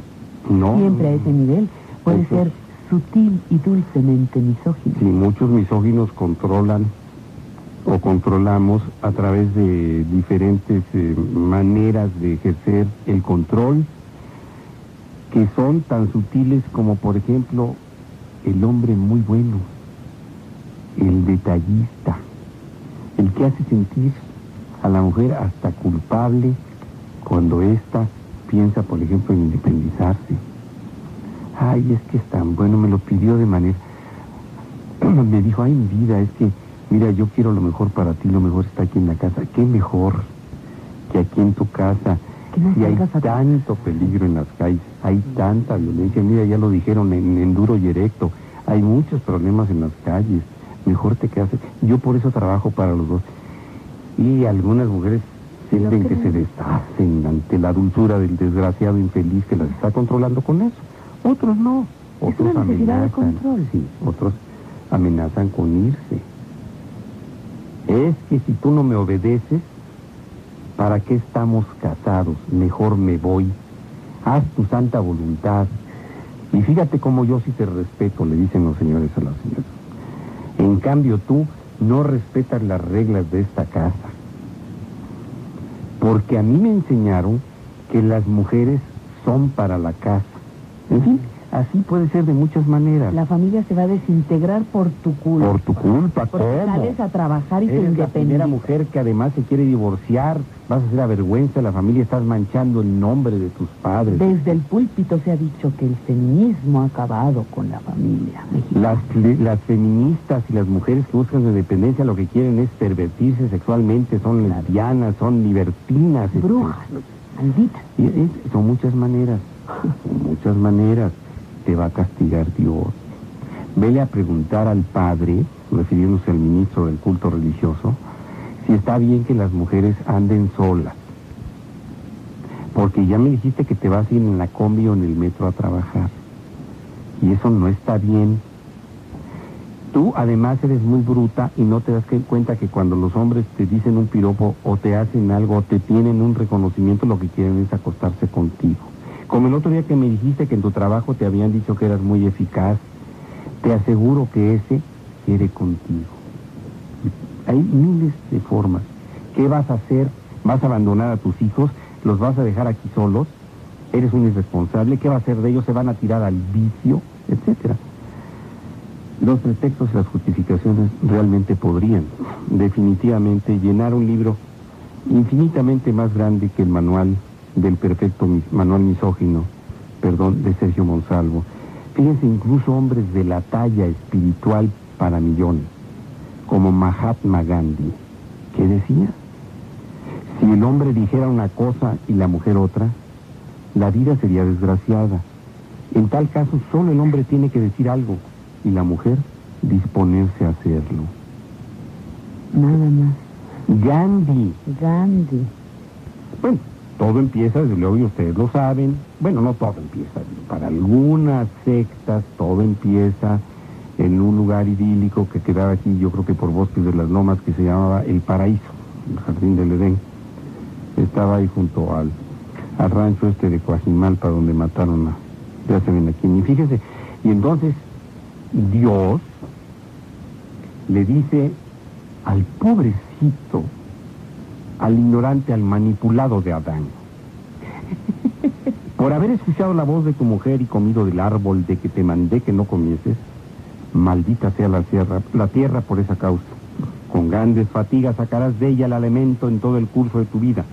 no, siempre a ese nivel. Puede muchos, ser sutil y dulcemente misógino. Sí, muchos misóginos controlan o controlamos a través de diferentes eh, maneras de ejercer el control, que son tan sutiles como, por ejemplo, el hombre muy bueno, el detallista, el que hace sentir a la mujer hasta culpable cuando ésta piensa, por ejemplo, en independizarse. Ay, es que es tan bueno, me lo pidió de manera... me dijo, ay, mi vida, es que... Mira, yo quiero lo mejor para ti, lo mejor está aquí en la casa. ¿Qué mejor que aquí en tu casa? Y hay tanto peligro en las calles, hay tanta violencia. Mira, ya lo dijeron en, en duro y erecto, hay muchos problemas en las calles. Mejor te quedas. Yo por eso trabajo para los dos. Y algunas mujeres sienten que se deshacen ante la dulzura del desgraciado infeliz que las está controlando con eso. Otros no. Otros amenazan. Sí, otros amenazan con irse. Es que si tú no me obedeces, ¿para qué estamos casados? Mejor me voy. Haz tu santa voluntad. Y fíjate cómo yo sí te respeto, le dicen los señores a las señoras. En cambio tú no respetas las reglas de esta casa. Porque a mí me enseñaron que las mujeres son para la casa. En fin, así puede ser de muchas maneras. La familia se va a desintegrar por tu culpa. Por tu culpa, ¿cómo? Porque sales a trabajar y te independes. Eres la primera mujer que además se quiere divorciar. Vas a hacer la vergüenza a la familia, estás manchando el nombre de tus padres. Desde el púlpito se ha dicho que el feminismo ha acabado con la familia mexicana. Las, las feministas y las mujeres que buscan su independencia lo que quieren es pervertirse sexualmente, son claro. lesbianas, son libertinas. Brujas, malditas. Es, son muchas maneras, son muchas maneras. Te va a castigar Dios. Vele a preguntar al padre, refiriéndose al ministro del culto religioso, si está bien que las mujeres anden solas. Porque ya me dijiste que te vas a ir en la combi o en el metro a trabajar. Y eso no está bien. Tú además eres muy bruta y no te das cuenta que cuando los hombres te dicen un piropo o te hacen algo o te tienen un reconocimiento, lo que quieren es acostarse contigo. Como el otro día que me dijiste que en tu trabajo te habían dicho que eras muy eficaz, te aseguro que ese quiere contigo. Hay miles de formas. ¿Qué vas a hacer? ¿Vas a abandonar a tus hijos? ¿Los vas a dejar aquí solos? ¿Eres un irresponsable? ¿Qué va a hacer de ellos? ¿Se van a tirar al vicio? Etcétera. Los pretextos y las justificaciones realmente podrían, definitivamente, llenar un libro infinitamente más grande que el manual del perfecto manual misógino, perdón, de Sergio Monsalvo. Fíjense, incluso hombres de la talla espiritual para millones, como Mahatma Gandhi, que decía, si el hombre dijera una cosa y la mujer otra, la vida sería desgraciada. En tal caso, solo el hombre tiene que decir algo y la mujer disponerse a hacerlo. Nada más. Gandhi. Gandhi. Bueno, todo empieza, desde luego, y ustedes lo saben. Bueno, no todo empieza. Para algunas sectas, todo empieza en un lugar idílico que quedaba aquí, yo creo que por Bosques de las Lomas, que se llamaba El Paraíso, el Jardín del Edén. Estaba ahí junto al, al rancho este de Coajimalpa, donde mataron a... Ya se ven aquí, y fíjese. Y entonces, Dios le dice al pobrecito, al ignorante, al manipulado de Adán: por haber escuchado la voz de tu mujer y comido del árbol de que te mandé que no comieses, maldita sea la tierra, la tierra por esa causa. Con grandes fatigas sacarás de ella el alimento en todo el curso de tu vida.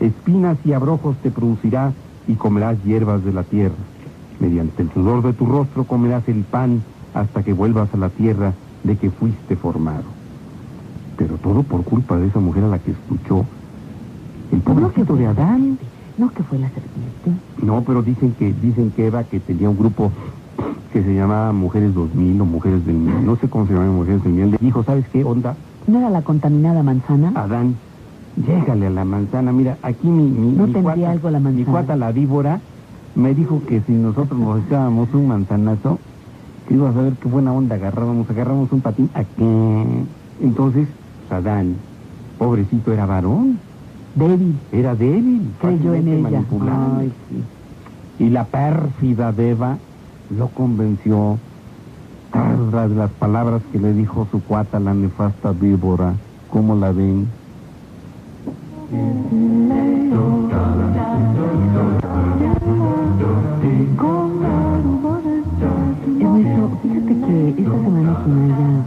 Espinas y abrojos te producirá y comerás hierbas de la tierra. Mediante el sudor de tu rostro comerás el pan hasta que vuelvas a la tierra de que fuiste formado. Pero todo por culpa de esa mujer a la que escuchó el pobrecito de Adán. No, que fue la serpiente. No, pero dicen que, dicen que Eva, que tenía un grupo que se llamaba Mujeres dos mil o Mujeres del Miel, no sé cómo se llamaba, Mujeres del Miel, le dijo, ¿sabes qué onda? ¿No era la contaminada manzana? Adán, llégale a la manzana, mira, aquí mi, mi, no mi tendría cuata, algo la manzana. Mi cuata, la víbora, me dijo que si nosotros nos echábamos un manzanazo, que ibas a ver qué buena onda agarrábamos, agarramos un patín, ¿a qué? Entonces, Adán, pobrecito, era varón. Débil. Era débil. Creyó en ella. Ay, sí. Y la pérfida de Eva lo convenció tras las palabras que le dijo su cuata, la nefasta víbora. ¿Cómo la ven? Ernesto, fíjate que esta semana quien haya,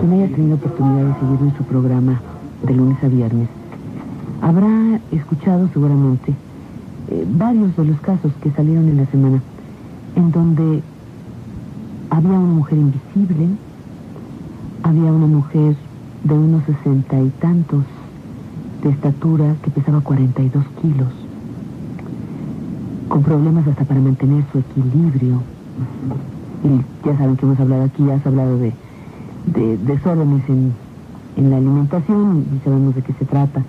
quien haya tenido oportunidad de seguir nuestro programa de lunes a viernes habrá escuchado seguramente eh, varios de los casos que salieron en la semana, en donde había una mujer invisible, había una mujer de unos sesenta y tantos de estatura que pesaba cuarenta y dos kilos, con problemas hasta para mantener su equilibrio. Y ya saben que hemos hablado aquí, ya has hablado de, de desórdenes en, en la alimentación, y sabemos de qué se trata.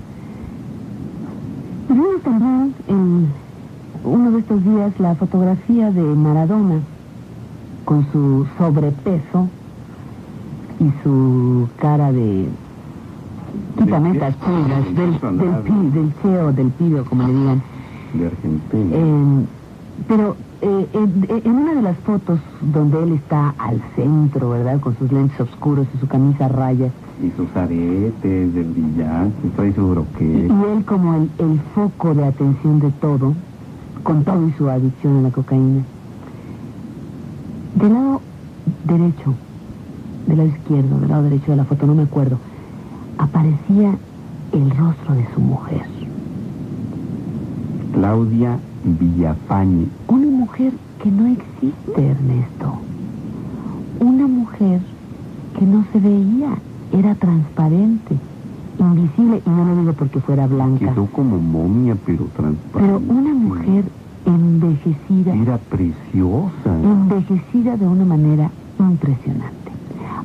Vimos también en uno de estos días la fotografía de Maradona con su sobrepeso y su cara de... Quítame estas pulgas, del, del pi, del cheo, del pibio, como le digan. De Argentina. Eh, pero eh, eh, en una de las fotos donde él está al centro, ¿verdad? Con sus lentes oscuros y su camisa a rayas. Y sus aretes del brillante, trae su broquete. Y él como el, el foco de atención de todo, con todo y su adicción a la cocaína. Del lado derecho, del lado izquierdo, del lado derecho de la foto, no me acuerdo, aparecía el rostro de su mujer. Claudia Villafañe. Una mujer que no existe, Ernesto. Una mujer que no se veía, era transparente, invisible, y no lo digo porque fuera blanca. Quedó como momia, pero transparente. Pero una mujer envejecida. Era preciosa. Envejecida de una manera impresionante.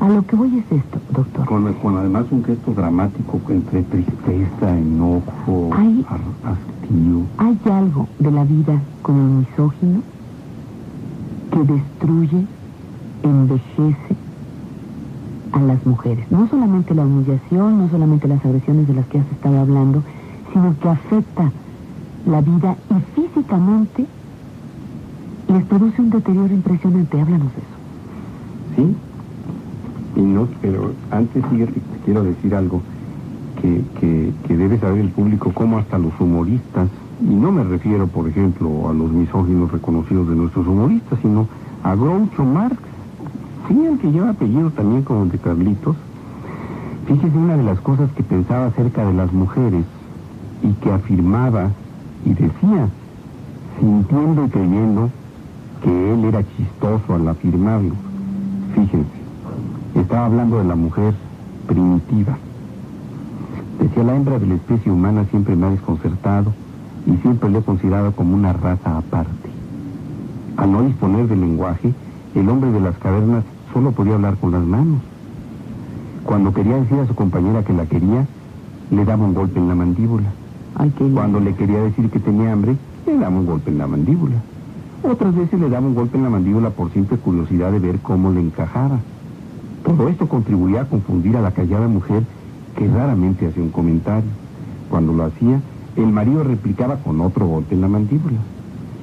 A lo que voy es esto, doctor. Con, con además un gesto dramático entre tristeza, enojo, hay, hastío. Hay algo de la vida con el misógino que destruye, envejece a las mujeres. No solamente la humillación, no solamente las agresiones de las que has estado hablando, sino que afecta la vida y físicamente les produce un deterioro impresionante. Háblanos de eso. ¿Sí? Y no, pero antes fíjate, quiero decir algo que, que, que debe saber el público, como hasta los humoristas, y no me refiero, por ejemplo, a los misóginos reconocidos de nuestros humoristas, sino a Groucho Marx, sí, el que lleva apellido también como de Carlitos. Fíjese una de las cosas que pensaba acerca de las mujeres y que afirmaba y decía, sintiendo y creyendo que él era chistoso al afirmarlo. Fíjense. Estaba hablando de la mujer primitiva. Decía, la hembra de la especie humana siempre me ha desconcertado y siempre lo he considerado como una raza aparte. Al no disponer de lenguaje, el hombre de las cavernas solo podía hablar con las manos. Cuando quería decir a su compañera que la quería, le daba un golpe en la mandíbula. Ay, qué lindo. Cuando le quería decir que tenía hambre, le daba un golpe en la mandíbula. Otras veces le daba un golpe en la mandíbula por simple curiosidad de ver cómo le encajaba. Todo esto contribuía a confundir a la callada mujer, que raramente hacía un comentario. Cuando lo hacía, el marido replicaba con otro golpe en la mandíbula.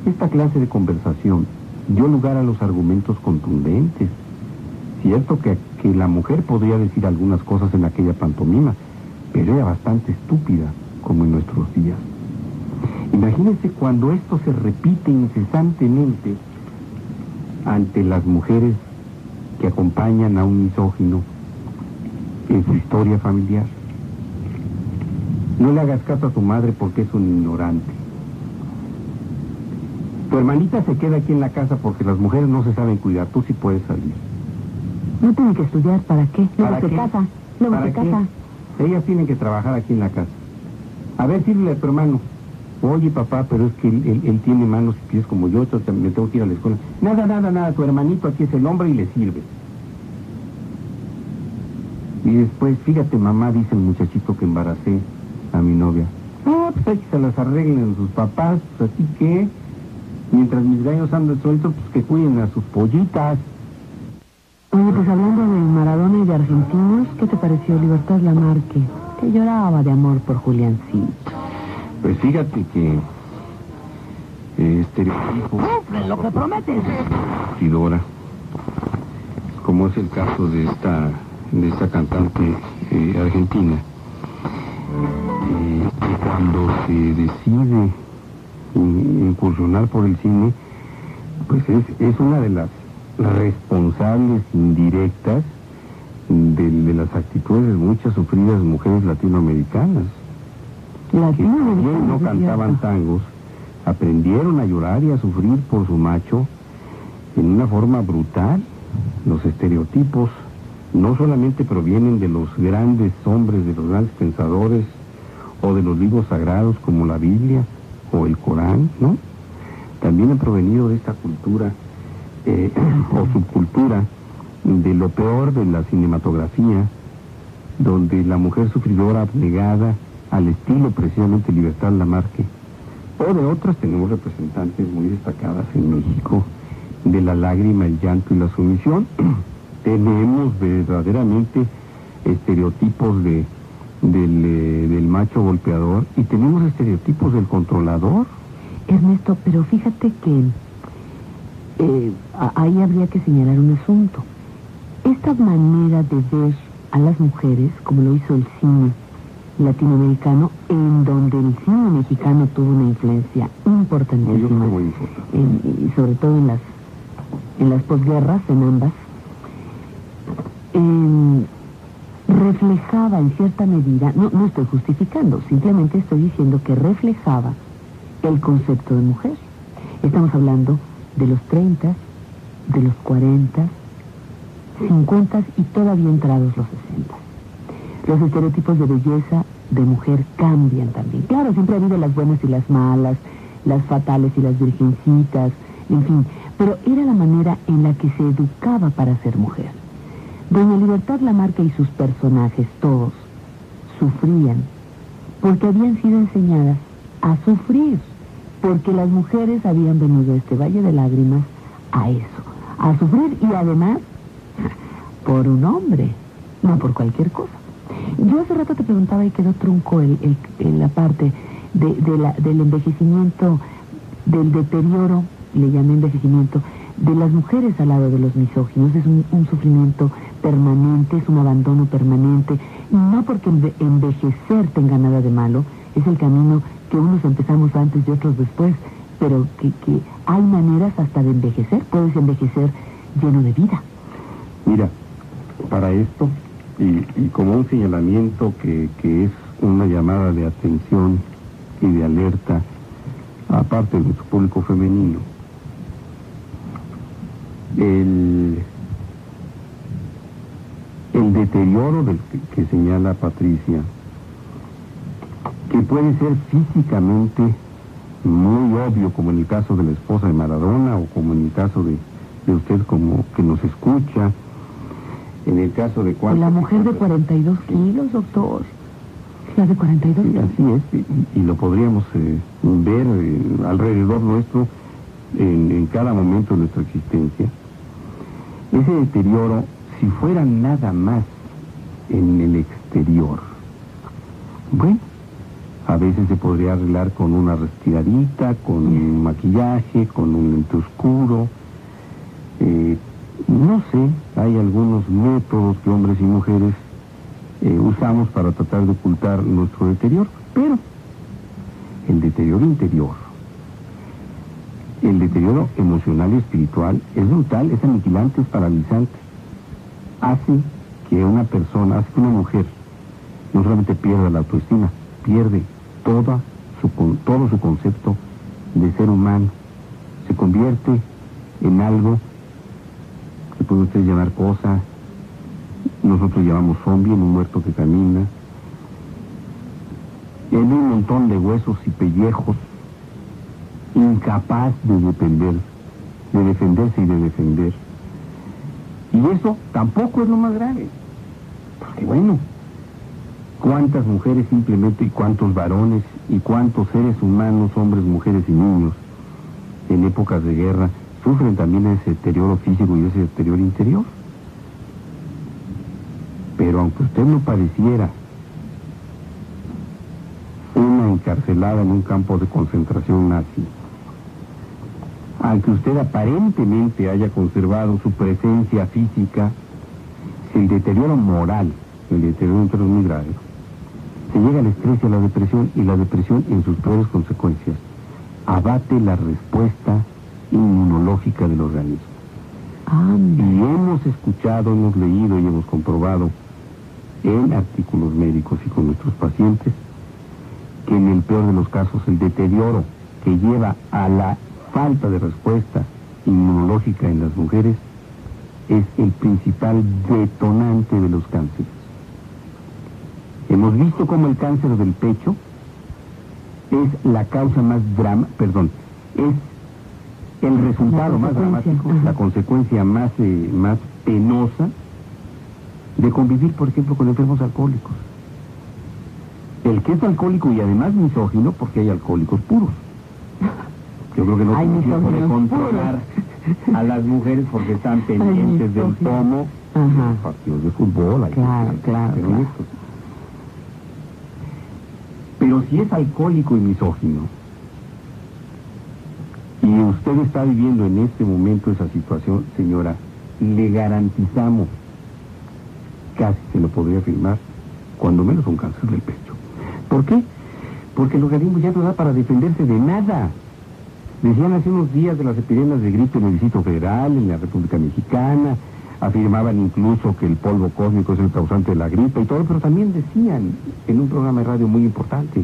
Esta clase de conversación dio lugar a los argumentos contundentes. Cierto que, que la mujer podría decir algunas cosas en aquella pantomima, pero era bastante estúpida, como en nuestros días. Imagínense cuando esto se repite incesantemente ante las mujeres que acompañan a un misógino en su historia familiar. No le hagas caso a tu madre porque es un ignorante. Tu hermanita se queda aquí en la casa porque las mujeres no se saben cuidar. Tú sí puedes salir. No tienen que estudiar, ¿para qué? Luego se casa, luego se casa. Ellas tienen que trabajar aquí en la casa. A ver, sírvele a tu hermano. Oye, papá, pero es que él, él, él tiene manos y pies como yo, yo me tengo que ir a la escuela. Nada, nada, nada, tu hermanito aquí es el hombre y le sirve. Y después, fíjate, mamá, dice el muchachito que embaracé a mi novia. Ah, pues hay que se las arreglen sus papás, pues así que, mientras mis gallos andan sueltos, pues que cuiden a sus pollitas. Oye, pues hablando de Maradona y de argentinos, ¿qué te pareció Libertad Lamarque, que lloraba de amor por Juliancito? Pues fíjate que... Eh, estereotipo... ¡Cumple lo que prometes! Tidora. Como es el caso de esta... De esta cantante eh, argentina. Eh, cuando se decide incursionar por el cine, pues es, es una de las responsables indirectas de, de las actitudes de muchas sufridas mujeres latinoamericanas. La que también no cantaban tangos, aprendieron a llorar y a sufrir por su macho en una forma brutal. Los estereotipos no solamente provienen de los grandes hombres, de los grandes pensadores, o de los libros sagrados como la Biblia o el Corán, ¿no? también han provenido de esta cultura eh, o subcultura de lo peor de la cinematografía, donde la mujer sufridora abnegada al estilo precisamente Libertad Lamarque, o de otras tenemos representantes muy destacadas en México, de la lágrima, el llanto y la sumisión. Tenemos verdaderamente estereotipos de, del, eh, del macho golpeador y tenemos estereotipos del controlador. Ernesto, pero fíjate que eh, ahí habría que señalar un asunto. Esta manera de ver a las mujeres, como lo hizo el cine latinoamericano, en donde el cine mexicano tuvo una influencia importantísima, en, y sobre todo en las, en las posguerras, en ambas, eh, reflejaba en cierta medida, no, no estoy justificando, simplemente estoy diciendo que reflejaba el concepto de mujer. Estamos hablando de los treinta, de los cuarenta, cincuenta y todavía entrados los sesenta. Los estereotipos de belleza de mujer cambian también. Claro, siempre ha habido las buenas y las malas, las fatales y las virgencitas, en fin. Pero era la manera en la que se educaba para ser mujer. Doña Libertad Lamarque y sus personajes, todos, sufrían porque habían sido enseñadas a sufrir, porque las mujeres habían venido a este valle de lágrimas a eso, a sufrir, y además por un hombre, no por cualquier cosa. Yo hace rato te preguntaba y quedó trunco el, el, el, la parte de, de la, del envejecimiento, del deterioro, le llamé envejecimiento, de las mujeres al lado de los misóginos. Es un, un sufrimiento permanente, es un abandono permanente. No porque enve, envejecer tenga nada de malo, es el camino que unos empezamos antes y otros después, pero que, que hay maneras hasta de envejecer. Puedes envejecer lleno de vida. Mira, para esto... Y, y como un señalamiento que, que es una llamada de atención y de alerta, aparte de nuestro público femenino, el, el deterioro del que, que señala Patricia, que puede ser físicamente muy obvio, como en el caso de la esposa de Maradona, o como en el caso de, de usted como que nos escucha, en el caso de cuánto... La mujer de cuarenta y dos kilos, doctor. La de cuarenta y dos kilos. Sí, así es, y, y lo podríamos eh, ver eh, alrededor nuestro en, en cada momento de nuestra existencia. Ese deterioro, si fuera nada más en el exterior, bueno, a veces se podría arreglar con una retiradita, con un maquillaje, con un lente oscuro, eh, no sé, hay algunos métodos que hombres y mujeres eh, usamos para tratar de ocultar nuestro deterioro, pero el deterioro interior, el deterioro emocional y espiritual es brutal, es aniquilante, es paralizante. Hace que una persona, hace que una mujer no solamente pierda la autoestima, pierde toda su, todo su concepto de ser humano. Se convierte en algo que puede usted llamar cosa, nosotros llamamos zombie, en un muerto que camina, en un montón de huesos y pellejos, incapaz de depender, de defenderse y de defender. Y eso tampoco es lo más grave, porque bueno, cuántas mujeres simplemente, y cuántos varones, y cuántos seres humanos, hombres, mujeres y niños, en épocas de guerra, sufren también ese deterioro físico y ese deterioro interior. Pero aunque usted no pareciera una encarcelada en un campo de concentración nazi, aunque usted aparentemente haya conservado su presencia física, si el deterioro moral, el deterioro interior es muy grave, se llega al estrés y a la depresión, y la depresión en sus peores consecuencias abate la respuesta inmunológica del organismo. Anda. Y hemos escuchado, hemos leído y hemos comprobado en artículos médicos y con nuestros pacientes que en el peor de los casos el deterioro que lleva a la falta de respuesta inmunológica en las mujeres es el principal detonante de los cánceres. Hemos visto cómo el cáncer del pecho es la causa más drama, perdón, es el resultado más dramático, la consecuencia más, eh, más penosa de convivir, por ejemplo, con enfermos alcohólicos. El que es alcohólico y además misógino, porque hay alcohólicos puros. Yo creo que no hay tiempo de controlar puros a las mujeres porque están pendientes del tomo, de los partidos de fútbol. Hay claro, que, claro, pero, claro. Pero si es alcohólico y misógino, y usted está viviendo en este momento esa situación, señora, le garantizamos, casi se lo podría afirmar, cuando menos un cáncer del pecho. ¿Por qué? Porque el organismo ya no da para defenderse de nada. Decían hace unos días de las epidemias de gripe en el Distrito Federal, en la República Mexicana, afirmaban incluso que el polvo cósmico es el causante de la gripe y todo, pero también decían en un programa de radio muy importante,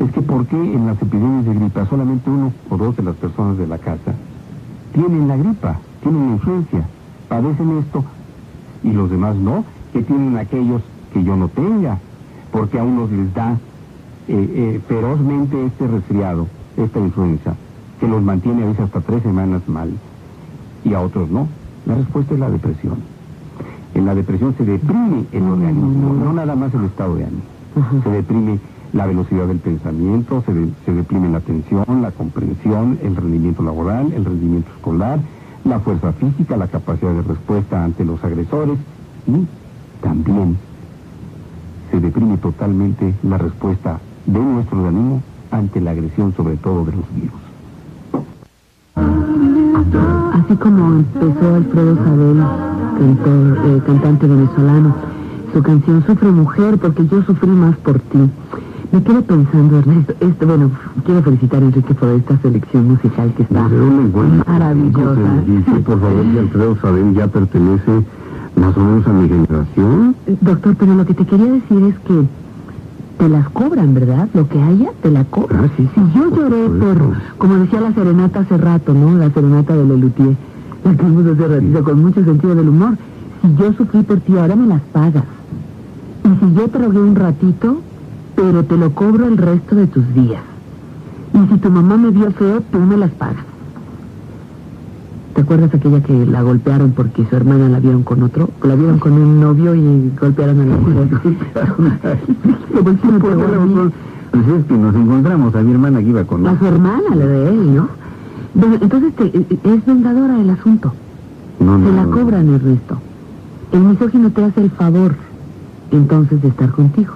es que ¿por qué en las epidemias de gripe solamente uno o dos de las personas de la casa tienen la gripa, tienen la influencia, padecen esto y los demás no, que tienen aquellos que yo no tenga? Porque a unos les da eh, eh, ferozmente este resfriado, esta influenza, que los mantiene a veces hasta tres semanas mal, y a otros no. La respuesta es la depresión. En la depresión se deprime el organismo, no nada más el estado de ánimo. Se deprime la velocidad del pensamiento, se, de, se deprime la atención, la comprensión, el rendimiento laboral, el rendimiento escolar, la fuerza física, la capacidad de respuesta ante los agresores, y también se deprime totalmente la respuesta de nuestro organismo ante la agresión, sobre todo de los virus. Así como empezó Alfredo Sabel, cantor, eh, cantante venezolano, su canción Sufre Mujer porque yo sufrí más por ti. Me quedo pensando, Ernesto, esto, bueno, quiero felicitar a Enrique por esta selección musical que está maravillosa. Dice, por favor, que Alfredo Sabel ya pertenece más o menos a mi generación. Doctor, pero lo que te quería decir es que te las cobran, ¿verdad? Lo que haya, te la cobran. Ah, sí, sí, sí, yo lloré por, como decía la serenata hace rato, ¿no? La serenata de Lelo y Pie, la que hemos hace ratito, sí, con mucho sentido del humor. Si yo sufrí por ti, ahora me las pagas. Y si yo te rogué un ratito, pero te lo cobro el resto de tus días. Y si tu mamá me vio feo, tú me las pagas. ¿Te acuerdas aquella que la golpearon porque su hermana la vieron con otro? La vieron con un novio y golpearon a la mujer. Pues es que nos encontramos a mi hermana que iba con... A su hermana, la de él, ¿no? Entonces, te, es vengadora el asunto. No, no, se la no, cobran, Ernesto. El misógino te hace el favor, entonces, de estar contigo.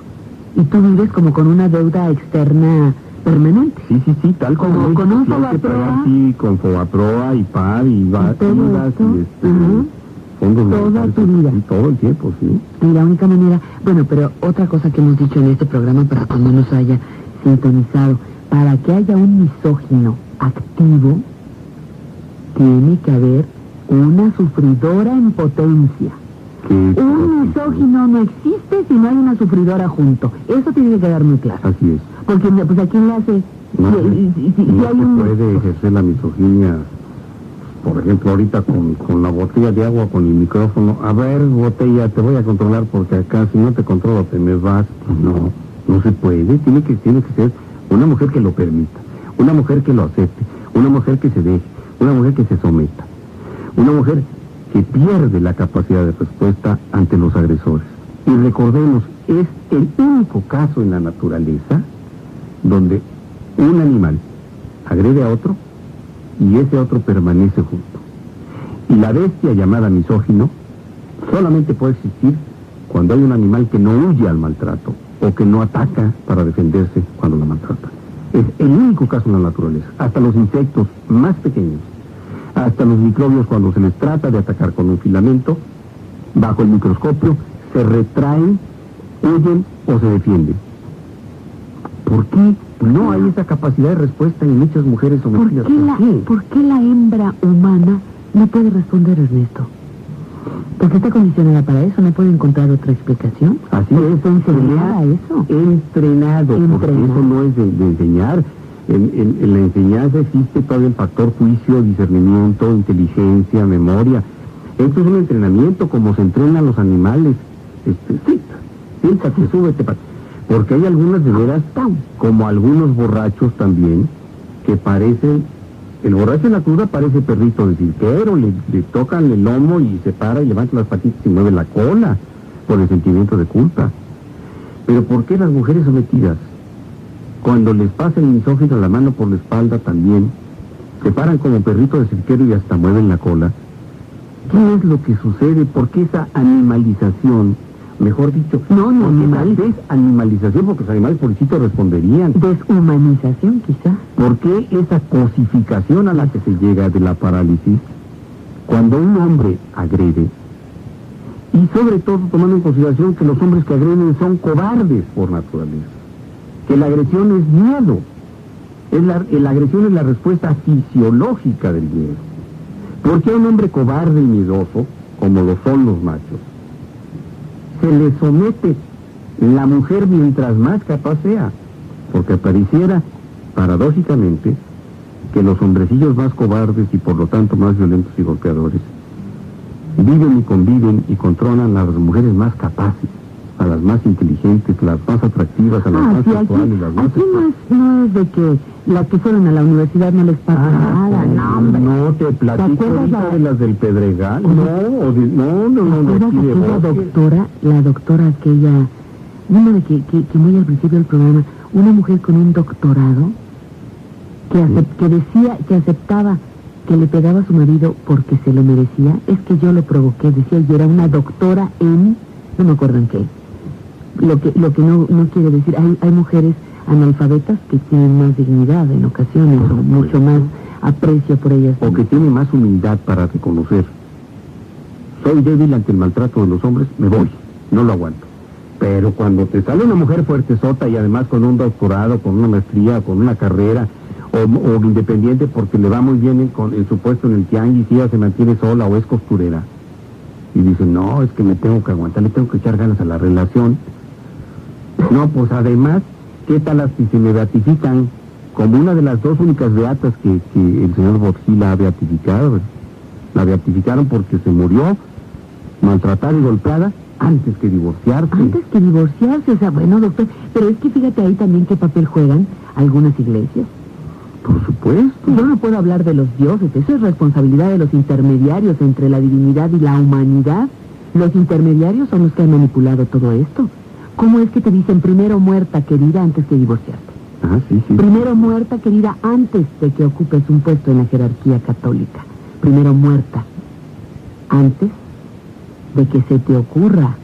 Y tú vives como con una deuda externa... permanente. Sí, sí, sí, tal como... como con un Fobaproa. Sí, con Fobaproa y P A D y va... toda tu vida. Todo el tiempo, sí. Y la única manera... Bueno, pero otra cosa que hemos dicho en este programa para que no nos haya sintonizado, para que haya un misógino activo, tiene que haber una sufridora en potencia. Un misógino no existe si no hay una sufridora junto. Eso tiene que quedar muy claro. Así es. Porque, pues, ¿a quién le hace? No, si, si, si, no si hay se un... puede ejercer la misoginia, por ejemplo, ahorita con, con la botella de agua, con el micrófono. A ver, botella, te voy a controlar porque acá, si no te controlo, te me vas. No, no se puede. Tiene que, tiene que ser una mujer que lo permita, una mujer que lo acepte, una mujer que se deje, una mujer que se someta, una mujer que pierde la capacidad de respuesta ante los agresores. Y recordemos, es el único caso en la naturaleza donde un animal agrede a otro y ese otro permanece junto. Y la bestia llamada misógino solamente puede existir cuando hay un animal que no huye al maltrato o que no ataca para defenderse cuando la maltrata. Es el único caso en la naturaleza. Hasta los insectos más pequeños, hasta los microbios, cuando se les trata de atacar con un filamento bajo el microscopio, se retraen, huyen o se defienden. ¿Por qué no hay esa capacidad de respuesta en muchas mujeres sometidas? ¿Por qué la, ¿por qué la hembra humana no puede responder, Ernesto? Porque está condicionada para eso, no puede encontrar otra explicación. Así es, está entrenada a eso. Entrenado, entrenado, porque eso no es de, de enseñar. En, en, en la enseñanza existe todavía el factor juicio, discernimiento, inteligencia, memoria. Esto es un entrenamiento como se entrenan los animales. Este, sí, siéntate, súbete, pa... porque hay algunas de veras, como algunos borrachos también, que parecen El borracho en la cruda parece perrito de tintero, le, le tocan el lomo y se para y levanta las patitas y mueve la cola por el sentimiento de culpa. Pero ¿por qué las mujeres sometidas, cuando les pasa el misógino la mano por la espalda también, se paran como perrito de cirquero y hasta mueven la cola? ¿Qué es lo que sucede? ¿Por qué esa animalización? Mejor dicho, no, no animalización. Animalización, porque los animales pobrecitos responderían. Deshumanización, quizá. ¿Por qué esa cosificación a la que se llega de la parálisis? Cuando un hombre agrede, y sobre todo tomando en consideración que los hombres que agreden son cobardes por naturaleza, que la agresión es miedo, es la, la agresión es la respuesta fisiológica del miedo. ¿Por qué a un hombre cobarde y miedoso, como lo son los machos, se le somete la mujer mientras más capaz sea? Porque pareciera, paradójicamente, que los hombrecillos más cobardes y por lo tanto más violentos y golpeadores viven y conviven y controlan a las mujeres más capaces, a las más inteligentes, las más atractivas, a las ah, más sí, sexuales, las más... Aquí no es, no es de que las que fueron a la universidad no les pasa ah, nada, no, hombre. No te platico ahorita de las del Pedregal, no, o de, no, no, no, no, no, de la doctora, la doctora aquella, dígame que, que, que muy al principio del programa, una mujer con un doctorado, que, acept, sí. que decía, que aceptaba que le pegaba a su marido porque se lo merecía, es que yo lo provoqué, decía, yo era una doctora en, no me acuerdo en qué. Lo que, lo que no, no quiere decir, hay, hay mujeres analfabetas que tienen más dignidad en ocasiones, o mucho más aprecio por ellas. O que tienen más humildad para reconocer. Soy débil ante el maltrato de los hombres, me voy, no lo aguanto. Pero cuando te sale una mujer fuertezota y además con un doctorado, con una maestría, con una carrera, o, o independiente porque le va muy bien en, con, en su puesto en el tianguis y ella se mantiene sola o es costurera. Y dice, no, es que me tengo que aguantar, le tengo que echar ganas a la relación. No, pues además, ¿qué tal las que se me beatifican? Como una de las dos únicas beatas que, que el señor Boxila ha beatificado. La beatificaron porque se murió, maltratada y golpeada, antes que divorciarse. Antes que divorciarse, o sea, bueno, doctor, pero es que fíjate ahí también qué papel juegan algunas iglesias. Por supuesto. Yo no puedo hablar de los dioses, eso es responsabilidad de los intermediarios entre la divinidad y la humanidad. Los intermediarios son los que han manipulado todo esto. ¿Cómo es que te dicen primero muerta, querida, antes que divorciarte? Ah, sí, sí. Primero muerta, querida, antes de que ocupes un puesto en la jerarquía católica. Primero muerta, antes de que se te ocurra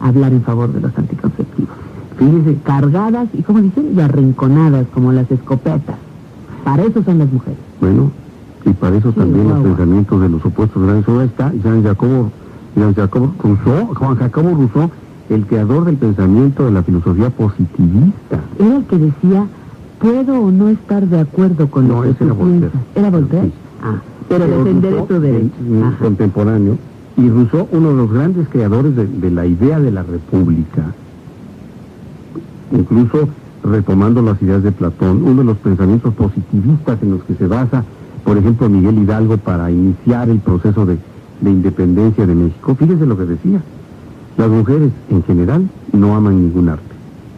hablar en favor de los anticonceptivos. Fíjese, cargadas y, como dicen, y arrinconadas como las escopetas. Para eso son las mujeres. Bueno, y para eso sí, también los pensamientos de los opuestos grandes. Ahora está Juan-Jacobo Rousseau, Juan-Jacobo Rousseau, el creador del pensamiento de la filosofía positivista. Era el que decía, puedo o no estar de acuerdo con no, lo que tú era Voltaire. ¿Era Voltaire? Sí. Ah, pero, pero defenderé tu derecho. Un contemporáneo. Y Rousseau, uno de los grandes creadores de, de la idea de la república. Incluso retomando las ideas de Platón, uno de los pensamientos positivistas en los que se basa, por ejemplo, Miguel Hidalgo para iniciar el proceso de, de independencia de México. Fíjese lo que decía. Las mujeres, en general, no aman ningún arte.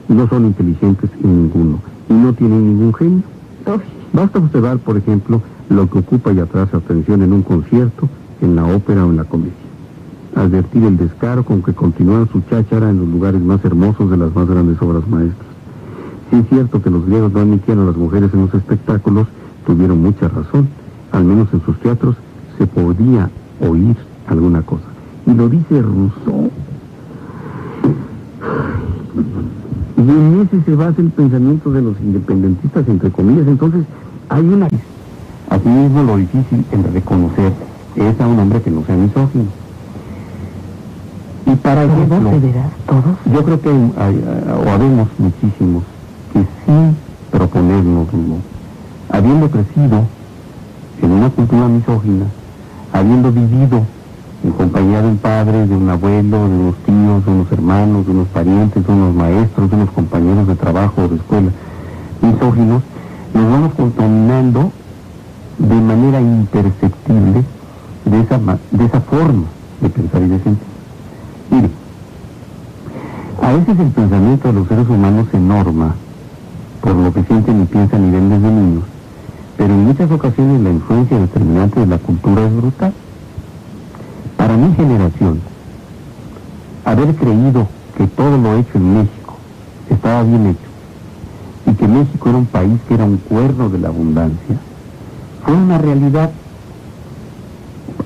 No son inteligentes en ninguno. Y no tienen ningún genio. Basta observar, por ejemplo, lo que ocupa y atrae su atención en un concierto, en la ópera o en la comedia. Advertir el descaro con que continúan su cháchara en los lugares más hermosos de las más grandes obras maestras. Sí es cierto que los griegos no admitían a las mujeres en los espectáculos, tuvieron mucha razón. Al menos en sus teatros se podía oír alguna cosa. Y lo dice Rousseau. Y en ese se basa el pensamiento de los independentistas, entre comillas. Entonces, hay una... Asimismo, lo difícil en reconocer es a un hombre que no sea misógino. Y para ejemplo, ¿todos? Yo creo que hay, hay, o habemos muchísimos que sin proponernos, ¿no?, habiendo crecido en una cultura misógina, habiendo vivido en compañía de un padre, de un abuelo, de unos tíos, de unos hermanos, de unos parientes, de unos maestros, de unos compañeros de trabajo o de escuela misóginos, nos vamos contaminando de manera imperceptible de esa, de esa forma de pensar y de sentir. Mire, a veces el pensamiento de los seres humanos se norma por lo que sienten y piensan y ven desde niños, pero en muchas ocasiones la influencia determinante de la cultura es brutal. Para mi generación, haber creído que todo lo hecho en México estaba bien hecho y que México era un país que era un cuerno de la abundancia, fue una realidad.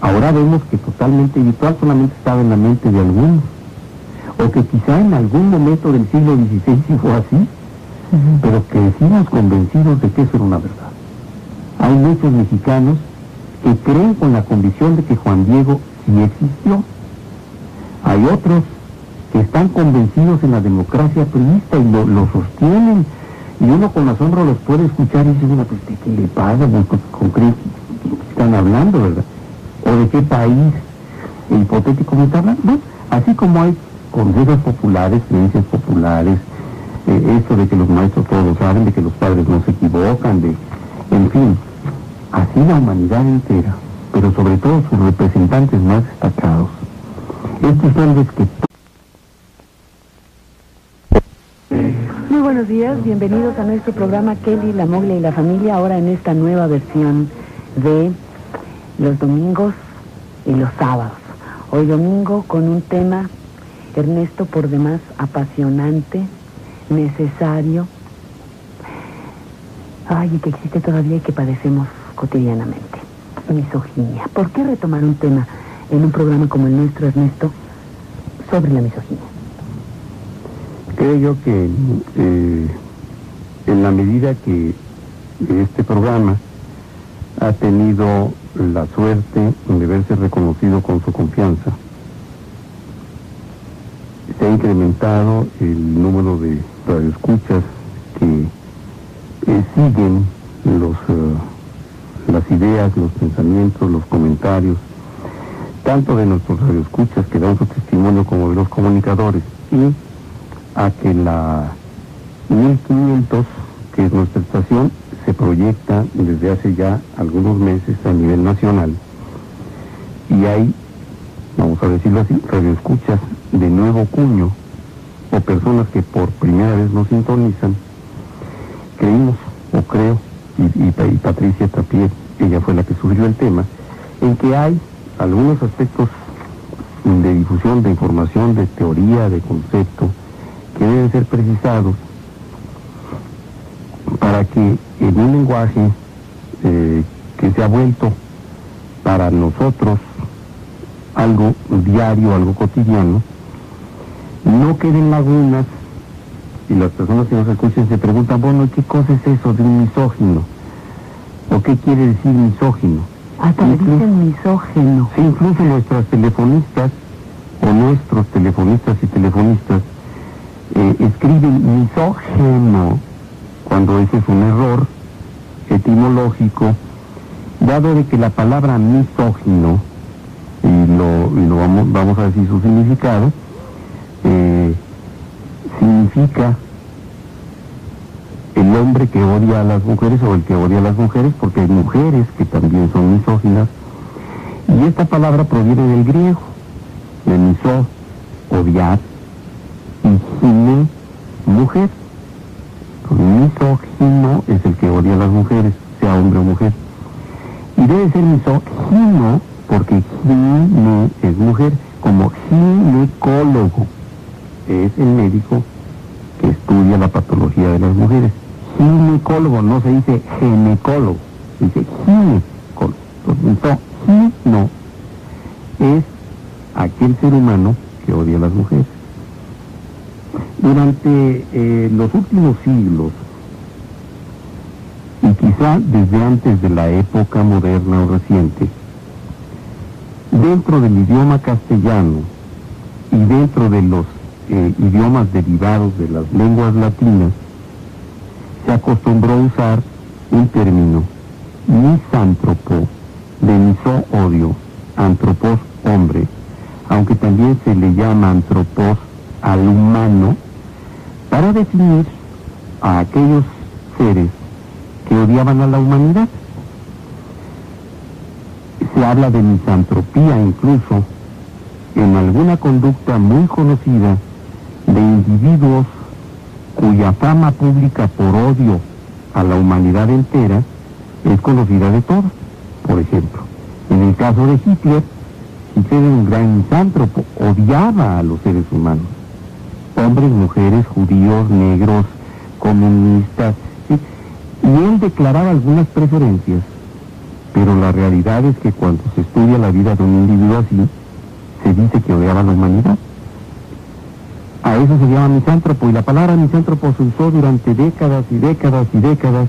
Ahora vemos que totalmente virtual, solamente estaba en la mente de algunos, o que quizá en algún momento del siglo dieciséis sí fue así, uh-huh. pero que decimos convencidos de que eso era una verdad. Hay muchos mexicanos que creen con la convicción de que Juan Diego sí existió. Hay otros que están convencidos en la democracia priista y lo, lo sostienen, y uno con asombro los puede escuchar y dice, bueno, pues ¿de qué le pasa? ¿Con qué están hablando, verdad? ¿O de qué país hipotético me está hablando? ¿No? Así como hay consejos populares, creencias populares, eh, esto de que los maestros todos lo saben, de que los padres no se equivocan, de, en fin, así la humanidad entera, pero sobre todo sus representantes más destacados. Estos son los que... Muy buenos días, bienvenidos a nuestro programa Kelly, Lammoglia y la familia, ahora en esta nueva versión de los domingos y los sábados. Hoy domingo con un tema, Ernesto, por demás apasionante, necesario, ay, y que existe todavía y que padecemos cotidianamente, misoginia. ¿Por qué retomar un tema en un programa como el nuestro, Ernesto, sobre la misoginia? Creo yo que eh, en la medida que este programa ha tenido la suerte de verse reconocido con su confianza, se ha incrementado el número de radioescuchas que eh, siguen los, uh, las ideas, los pensamientos, los comentarios, tanto de nuestros radioescuchas que dan su testimonio como de los comunicadores, y a que la mil quinientos, que es nuestra estación, se proyecta desde hace ya algunos meses a nivel nacional, y hay, vamos a decirlo así, radioescuchas de nuevo cuño o personas que por primera vez nos sintonizan. Creímos, o creo, y, y, y Patricia también, ella fue la que sugirió el tema, en que hay algunos aspectos de difusión, de información, de teoría, de concepto, que deben ser precisados para que en un lenguaje eh, que se ha vuelto para nosotros algo diario, algo cotidiano, no queden lagunas y las personas que nos escuchen se preguntan, bueno, ¿qué cosa es eso de un misógino? ¿O qué quiere decir misógino? Hasta le dicen misógino. Sí, incluso nuestras telefonistas o nuestros telefonistas y telefonistas eh, escriben misógeno, cuando ese es un error etimológico, dado de que la palabra misógino, y lo, y lo vamos, vamos a decir su significado, eh, significa el hombre que odia a las mujeres o el que odia a las mujeres, porque hay mujeres que también son misóginas, y esta palabra proviene del griego, de misó, odiar, y gine, mujer. Misógino es el que odia a las mujeres, sea hombre o mujer. Y debe ser misógino porque gine es mujer, como ginecólogo es el médico que estudia la patología de las mujeres. Ginecólogo, no se dice ginecólogo, se dice ginecólogo. Misógino es aquel ser humano que odia a las mujeres. Durante eh, los últimos siglos, y quizá desde antes de la época moderna o reciente, dentro del idioma castellano y dentro de los eh, idiomas derivados de las lenguas latinas, se acostumbró a usar un término, misántropo, de miso odio, antropos hombre, aunque también se le llama antropos al humano, para definir a aquellos seres que odiaban a la humanidad. Se habla de misantropía incluso en alguna conducta muy conocida de individuos cuya fama pública por odio a la humanidad entera es conocida de todos. Por ejemplo, en el caso de Hitler, Hitler era un gran misántropo, odiaba a los seres humanos. Hombres, mujeres, judíos, negros, comunistas, ¿sí? Y él declaraba algunas preferencias, pero la realidad es que cuando se estudia la vida de un individuo así, se dice que odiaba a la humanidad. A eso se llama misántropo, y la palabra misántropo se usó durante décadas y décadas y décadas,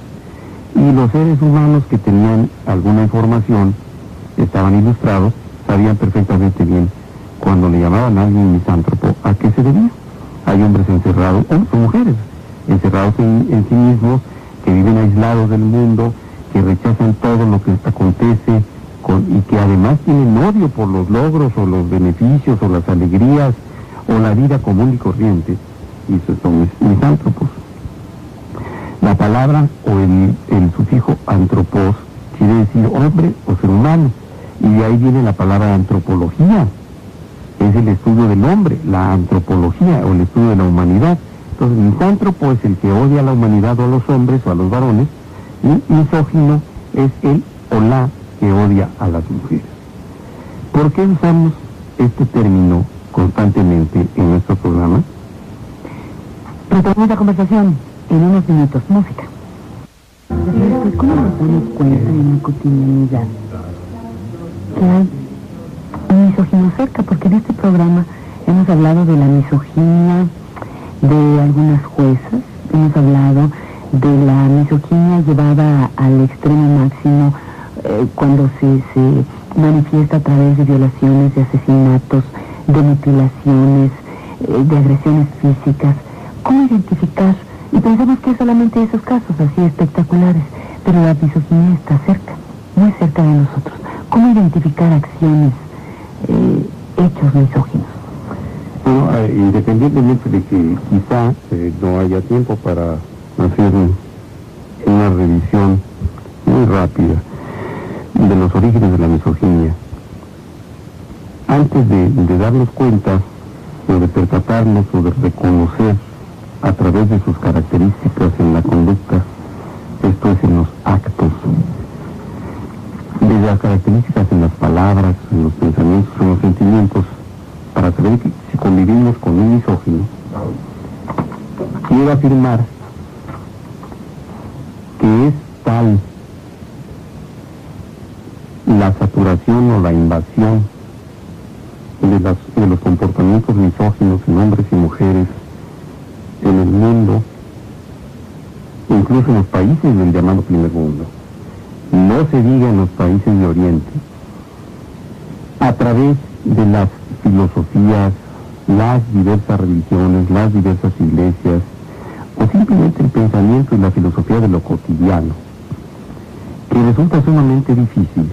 y los seres humanos que tenían alguna información, estaban ilustrados, sabían perfectamente bien cuando le llamaban a alguien misántropo a qué se debía. Hay hombres encerrados, hombres o mujeres, encerrados en, en sí mismos, que viven aislados del mundo, que rechazan todo lo que acontece con, y que además tienen odio por los logros o los beneficios o las alegrías o la vida común y corriente, y esos son misántropos. La palabra o el, el sufijo antropos quiere decir hombre o ser humano, y de ahí viene la palabra antropología, es el estudio del hombre, la antropología o el estudio de la humanidad. Entonces, misántropo es el que odia a la humanidad o a los hombres o a los varones, y misógino es el o la que odia a las mujeres. ¿Por qué usamos este término constantemente en nuestro programa? Retomamos la conversación en unos minutos. Música. ¿Cómo nos damos cuenta en la cotidianidad que hay misógino cerca? Porque en este programa hemos hablado de la misoginia de algunas juezas, hemos hablado de la misoginia llevada al extremo máximo eh, cuando se, se manifiesta a través de violaciones, de asesinatos, de mutilaciones, eh, de agresiones físicas. ¿Cómo identificar? Y pensamos que es solamente esos casos así espectaculares, pero la misoginia está cerca, muy cerca de nosotros. ¿Cómo identificar acciones, eh, hechos misóginos? Bueno, eh, independientemente de que quizá eh, no haya tiempo para hacer una revisión muy rápida de los orígenes de la misoginia, antes de, de darnos cuenta o de percatarnos o de reconocer a través de sus características en la conducta, esto es en los actos, de las características en las palabras, en los pensamientos, en los sentimientos, para saber que si convivimos con un misógino, quiero afirmar que es tal la saturación o la invasión de, las, de los comportamientos misóginos en hombres y mujeres en el mundo, incluso en los países del llamado primer mundo, no se diga en los países de Oriente, a través de las filosofías, las diversas religiones, las diversas iglesias, o simplemente el pensamiento y la filosofía de lo cotidiano, que resulta sumamente difícil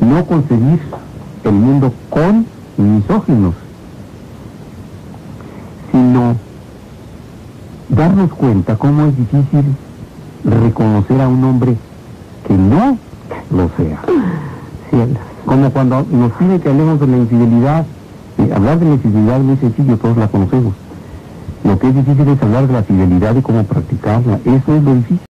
no concebir el mundo con misóginos, sino darnos cuenta cómo es difícil reconocer a un hombre que no lo sea. Como cuando nos pide que hablemos de la infidelidad, eh, hablar de la infidelidad es muy sencillo, todos la conocemos. Lo que es difícil es hablar de la fidelidad y cómo practicarla. Eso es lo difícil.